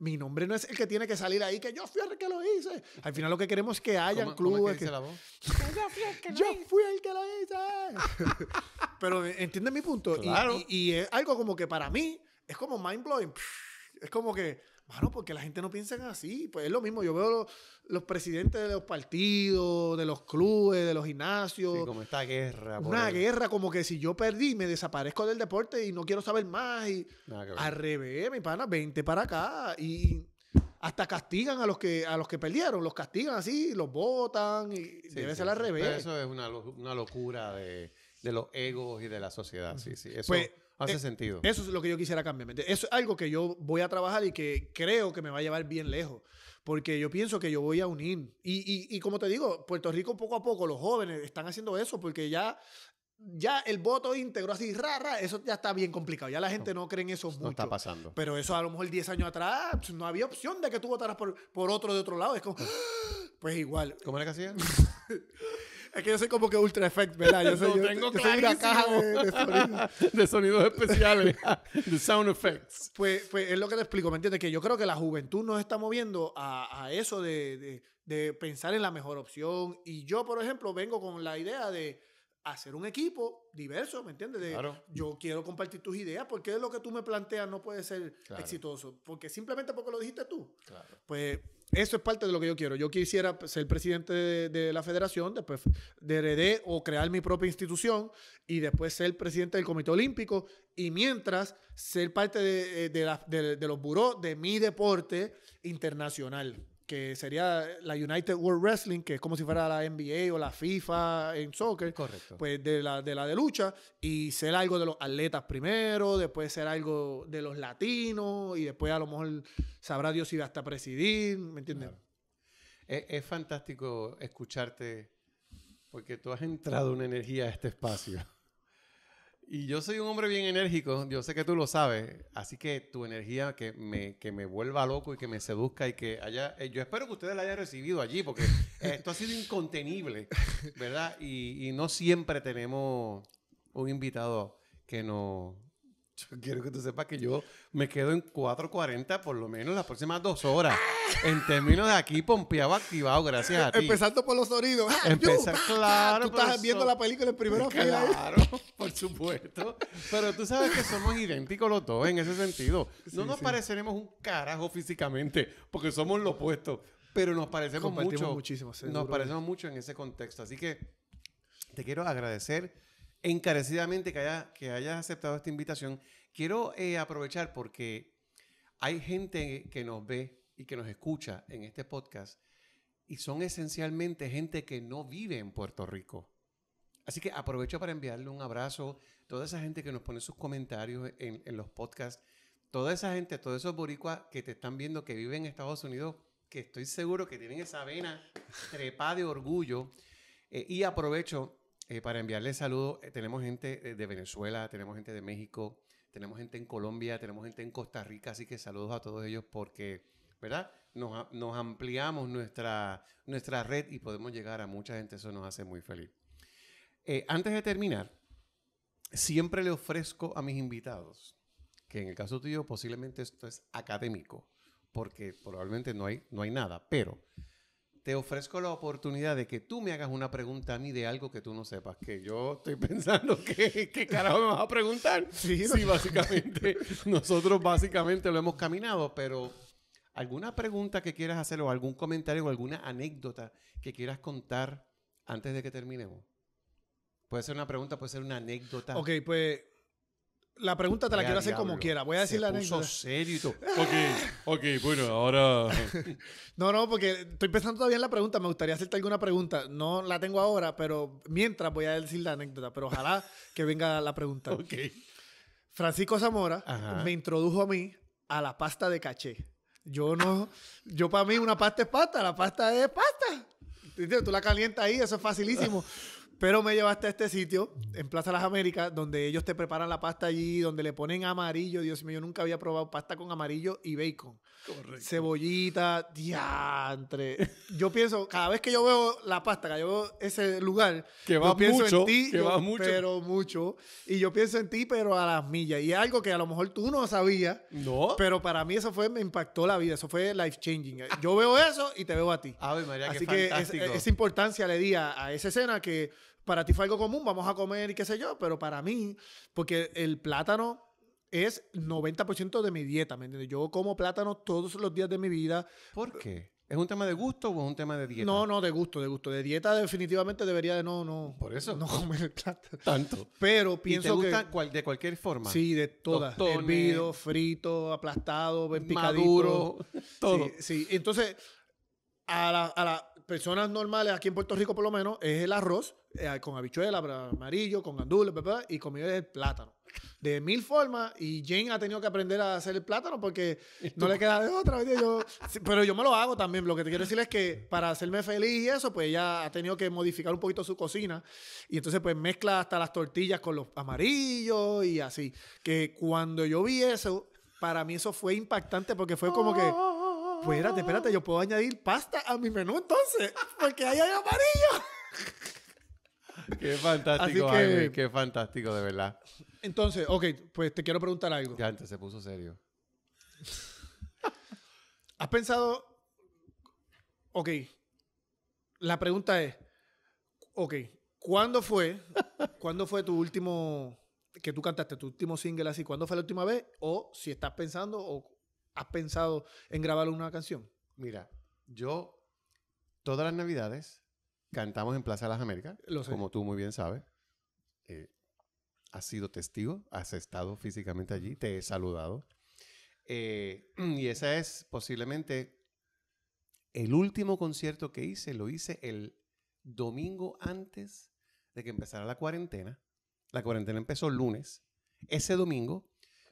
Mi nombre no es el que tiene que salir ahí, que yo fui el que lo hice. Al final lo que queremos es que hayan clubes. ¿Cómo es que dice la voz? Yo fui el que lo hice. Pero ¿entiendes mi punto? Claro. Y es algo como que para mí es como mind blowing. Es como que... Bueno, porque la gente no piensa así. Pues es lo mismo. Yo veo los presidentes de los partidos, de los clubes, de los gimnasios. Sí, como esta guerra. Una guerra como que si yo perdí, me desaparezco del deporte y no quiero saber más. Y al revés, mi pana, vente para acá. Y hasta castigan a los que perdieron. Los castigan así, los botan. Y sí, debe ser al revés. Eso es una locura de los egos y de la sociedad. Sí, sí. Eso... Pues, Hace sentido. Eso es lo que yo quisiera cambiar. Eso es algo que yo voy a trabajar y que creo que me va a llevar bien lejos. Porque yo pienso que yo voy a unir. Y como te digo, Puerto Rico poco a poco, los jóvenes están haciendo eso porque ya... Ya el voto íntegro, así, rara, eso ya está bien complicado. Ya la gente no cree en eso mucho. No está pasando. Pero eso a lo mejor 10 años atrás no había opción de que tú votaras por otro de otro lado. Es como, pues igual. ¿Cómo era que hacía? Es que yo soy como que ultra effect, ¿verdad? Yo soy, yo soy una caja de sonidos especiales, de sound effects. Pues es lo que te explico, ¿me entiendes? Que yo creo que la juventud nos está moviendo a eso de pensar en la mejor opción. Y yo, por ejemplo, vengo con la idea de hacer un equipo diverso, ¿me entiendes? Claro. Yo quiero compartir tus ideas porque lo que tú me planteas no puede ser exitoso. Porque simplemente porque lo dijiste tú. Claro. Pues eso es parte de lo que yo quiero. Yo quisiera ser presidente de la federación, después de RD o crear mi propia institución y después ser presidente del Comité Olímpico y mientras ser parte de los burós de mi deporte internacional, que sería la United World Wrestling, que es como si fuera la NBA o la FIFA en soccer. Correcto. Pues de la de lucha, y ser algo de los atletas primero, después ser algo de los latinos, y después a lo mejor sabrá Dios si va hasta presidir, ¿me entiendes? Claro. Es fantástico escucharte, porque tú has entrado una energía a este espacio. Y yo soy un hombre bien enérgico, yo sé que tú lo sabes, así que tu energía que me vuelva loco y que me seduzca y que haya... yo espero que ustedes la hayan recibido allí porque esto ha sido incontenible, ¿verdad? Y no siempre tenemos un invitado que nos... Yo quiero que tú sepas que yo me quedo en 4:40 por lo menos las próximas 2 horas. En términos de aquí, pompeado, activado, gracias a ti. Empezando por los sonidos. Empezar, claro. Tú estás viendo la película en primera fila. Claro, por supuesto. Pero tú sabes que somos idénticos los dos en ese sentido. No nos pareceremos un carajo físicamente porque somos lo opuesto. Pero nos parecemos mucho. Compartimos muchísimo, seguro. Nos parecemos mucho en ese contexto. Así que te quiero agradecer encarecidamente que hayas aceptado esta invitación. Quiero aprovechar porque hay gente que nos ve y que nos escucha en este podcast y son esencialmente gente que no vive en Puerto Rico. Así que aprovecho para enviarle un abrazo a toda esa gente que nos pone sus comentarios en los podcasts. Toda esa gente, todos esos boricuas que te están viendo que viven en Estados Unidos, que estoy seguro que tienen esa vena trepada de orgullo. Y aprovecho... para enviarles saludos, tenemos gente de Venezuela, tenemos gente de México, tenemos gente en Colombia, tenemos gente en Costa Rica, así que saludos a todos ellos porque, ¿verdad? Nos ampliamos nuestra red y podemos llegar a mucha gente, eso nos hace muy feliz. Antes de terminar, siempre le ofrezco a mis invitados, que en el caso tuyo posiblemente esto es académico, porque probablemente no hay nada, pero... te ofrezco la oportunidad de que tú me hagas una pregunta a mí de algo que tú no sepas. Que yo estoy pensando ¿qué carajo me vas a preguntar? Sí, básicamente. Nosotros básicamente lo hemos caminado, pero alguna pregunta que quieras hacer o algún comentario o alguna anécdota que quieras contar antes de que terminemos. Puede ser una pregunta, puede ser una anécdota. Ok, pues... la pregunta te la quiero hacer como quiera. Voy a decir la anécdota. Serio. Ok, bueno, ahora... No, porque estoy pensando todavía en la pregunta. Me gustaría hacerte alguna pregunta. No la tengo ahora, pero mientras voy a decir la anécdota. Pero ojalá que venga la pregunta. Ok. Francisco Zamora me introdujo a mí a la pasta de caché. Yo para mí una pasta es pasta. La pasta es pasta. ¿Entiendes? Tú la calientas ahí, eso es facilísimo. Pero me llevaste a este sitio, en Plaza Las Américas, donde ellos te preparan la pasta allí, donde le ponen amarillo. Dios mío, yo nunca había probado pasta con amarillo y bacon. Correcto. Cebollita, diantre. Yo pienso, cada vez que yo veo la pasta, que yo veo ese lugar, que va yo pienso mucho, en ti, que yo, va mucho. Pero mucho. Y yo pienso en ti, pero a las millas. Y algo que a lo mejor tú no sabías. No. Pero para mí eso me impactó la vida. Eso fue life changing. Yo veo eso y te veo a ti. Ave María, así que fantástico. Esa importancia le di a esa escena que... para ti fue algo común, vamos a comer y qué sé yo, pero para mí, porque el plátano es 90% de mi dieta, ¿me entiendes? Yo como plátano todos los días de mi vida. ¿Por qué? ¿Es un tema de gusto o es un tema de dieta? No, de gusto. De dieta definitivamente debería de no. Por eso. No comer plátano. Tanto. Pero pienso que... ¿te gusta de cualquier forma? Sí, de todas. Tostones, hervido, frito, aplastado, picadito. Maduro, todo. Sí. Entonces... A las personas normales, aquí en Puerto Rico por lo menos, es el arroz con habichuela, amarillo, con gandules, y comido el plátano. De mil formas, y Jane ha tenido que aprender a hacer el plátano porque no le queda de otra. Pero yo me lo hago también. Lo que te quiero decir es que para hacerme feliz y eso, pues ella ha tenido que modificar un poquito su cocina. Y entonces pues mezcla hasta las tortillas con los amarillos y así. Que cuando yo vi eso, para mí eso fue impactante porque fue como que... Pues espérate, yo puedo añadir pasta a mi menú entonces, porque ahí hay amarillo. Qué fantástico, que, Jaime, qué fantástico, de verdad. Entonces, ok, pues te quiero preguntar algo. Ya antes se puso serio. ¿Has pensado? Ok, la pregunta es, ok, ¿cuándo fue tu último, que tú cantaste, tu último single así? ¿Cuándo fue la última vez? O si estás pensando o... ¿Has pensado en grabar una canción? Mira, yo todas las navidades cantamos en Plaza de las Américas, como tú muy bien sabes. Has sido testigo, has estado físicamente allí, te he saludado. Y ese es posiblemente el último concierto que hice. Lo hice el domingo antes de que empezara la cuarentena. La cuarentena empezó el lunes. Ese domingo,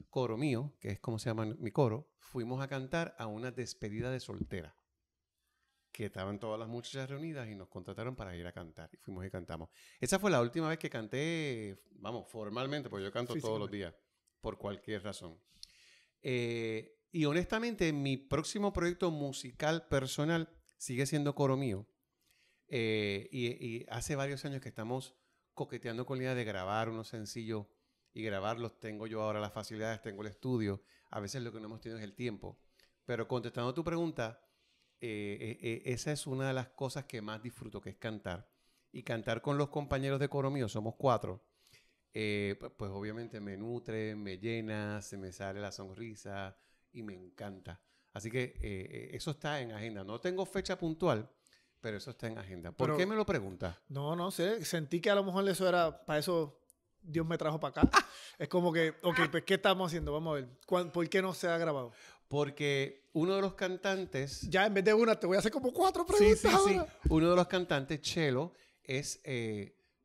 Coro Mío, que es como se llama mi coro, fuimos a cantar a una despedida de soltera, que estaban todas las muchachas reunidas y nos contrataron para ir a cantar. Y fuimos y cantamos. Esa fue la última vez que canté, vamos, formalmente, porque yo canto todos los días, por cualquier razón. Y honestamente, mi próximo proyecto musical personal sigue siendo Coro Mío. Y hace varios años que estamos coqueteando con la idea de grabar unos sencillos y grabarlos. Tengo yo ahora las facilidades, tengo el estudio. A veces lo que no hemos tenido es el tiempo. Pero contestando tu pregunta, esa es una de las cosas que más disfruto, que es cantar. Y cantar con los compañeros de Coro Mío, somos 4. Pues obviamente me nutre, me llena, se me sale la sonrisa y me encanta. Así que eso está en agenda. No tengo fecha puntual, pero eso está en agenda. ¿Por qué me lo preguntas? No sé. Sentí que a lo mejor eso era para eso... Dios me trajo para acá. Es como que, ok, pues ¿qué estamos haciendo? Vamos a ver. ¿Por qué no se ha grabado? Porque uno de los cantantes... Ya, en vez de una, te voy a hacer como 4 preguntas. Sí. Uno de los cantantes, Chelo, es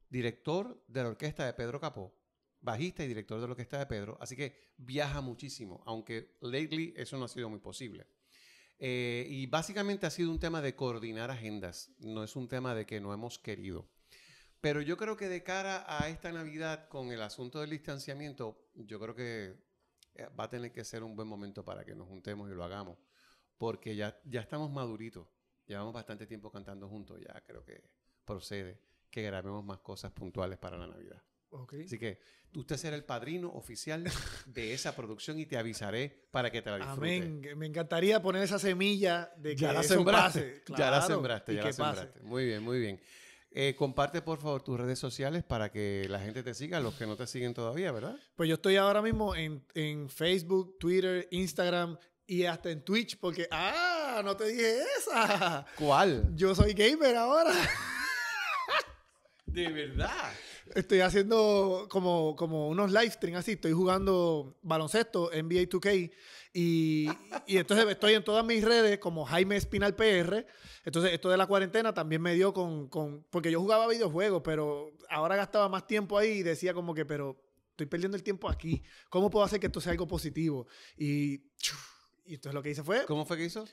director de la orquesta de Pedro Capó. Bajista y director de la orquesta de Pedro. Así que viaja muchísimo. Aunque lately eso no ha sido muy posible. Y básicamente ha sido un tema de coordinar agendas. No es un tema de que no hemos querido. Pero yo creo que de cara a esta Navidad, con el asunto del distanciamiento, yo creo que va a tener que ser un buen momento para que nos juntemos y lo hagamos. Porque ya estamos maduritos. Llevamos bastante tiempo cantando juntos. Ya creo que procede que grabemos más cosas puntuales para la Navidad. Okay. Así que usted será el padrino oficial de esa producción y te avisaré para que te la disfrutes. Amén. Me encantaría poner esa semilla de que ya la sembraste. Claro. Ya la sembraste. Muy bien. Comparte, por favor, tus redes sociales para que la gente te siga, los que no te siguen todavía, ¿verdad? Pues yo estoy ahora mismo en Facebook, Twitter, Instagram y hasta en Twitch porque... ¡Ah! No te dije esa. ¿Cuál? Yo soy gamer ahora. ¿De verdad? Estoy haciendo como unos live stream así. Estoy jugando baloncesto, NBA 2K. Y entonces estoy en todas mis redes como Jaime Espinal PR. Entonces esto de la cuarentena también me dio porque yo jugaba videojuegos, pero ahora gastaba más tiempo ahí y decía como que, pero estoy perdiendo el tiempo aquí. ¿Cómo puedo hacer que esto sea algo positivo? Y entonces lo que hice fue... ¿Cómo fue que hizo?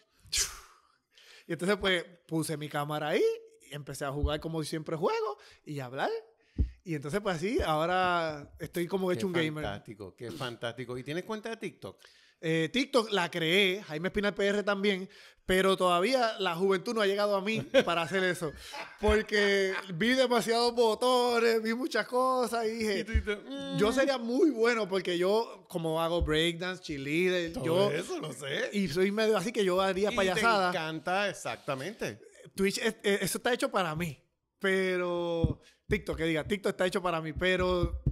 Y entonces pues puse mi cámara ahí, y empecé a jugar como siempre juego y hablar. Y entonces pues así, ahora estoy como hecho un gamer. Qué fantástico. ¿Y tienes cuenta de TikTok? TikTok la creé, Jaime Espinal PR también, pero todavía la juventud no ha llegado a mí para hacer eso. Porque vi demasiados botones, vi muchas cosas y dije, yo sería muy bueno porque yo, como hago breakdance, cheerleader, todo eso lo sé. Y soy medio así que yo haría payasadas. Me encanta, exactamente. Twitch, eso está hecho para mí, pero... TikTok está hecho para mí, pero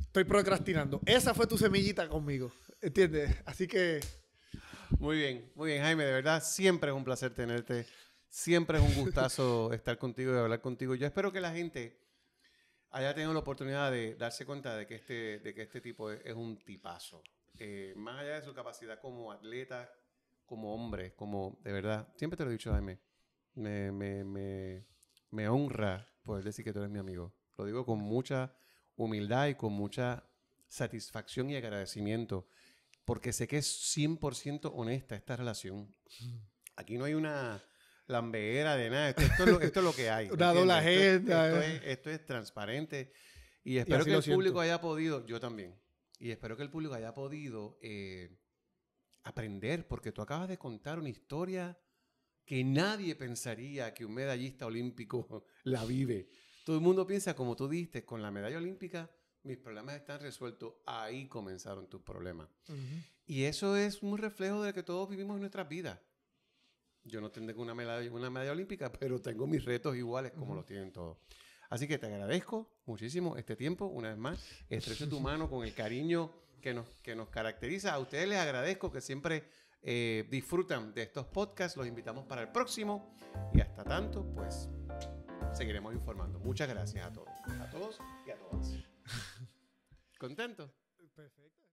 estoy procrastinando. Esa fue tu semillita conmigo. ¿Entiendes? Así que... Muy bien, Jaime. De verdad, siempre es un placer tenerte. Siempre es un gustazo estar contigo y hablar contigo. Yo espero que la gente haya tenido la oportunidad de darse cuenta de que este tipo es un tipazo. Más allá de su capacidad como atleta, como hombre, como de verdad... honra, siempre te lo he dicho, Jaime, me honra poder decir que tú eres mi amigo. Lo digo con mucha humildad y con mucha satisfacción y agradecimiento, porque sé que es 100% honesta esta relación. Aquí no hay una lambeera de nada. Esto es lo que hay. Una doble agenda. Esto es transparente. Y espero que el público haya podido, yo también, y espero que el público haya podido aprender, porque tú acabas de contar una historia que nadie pensaría que un medallista olímpico la vive. Todo el mundo piensa, como tú diste, con la medalla olímpica, mis problemas están resueltos. Ahí comenzaron tus problemas. Uh-huh. Y eso es un reflejo de lo que todos vivimos en nuestras vidas. Yo no tendré una medalla olímpica, pero tengo mis retos iguales como los tienen todos. Así que te agradezco muchísimo este tiempo. Una vez más, estrecho tu mano con el cariño que nos caracteriza. A ustedes les agradezco que siempre disfrutan de estos podcasts. Los invitamos para el próximo. Y hasta tanto, pues, seguiremos informando. Muchas gracias a todos y a todas. ¿Contento? Perfecto.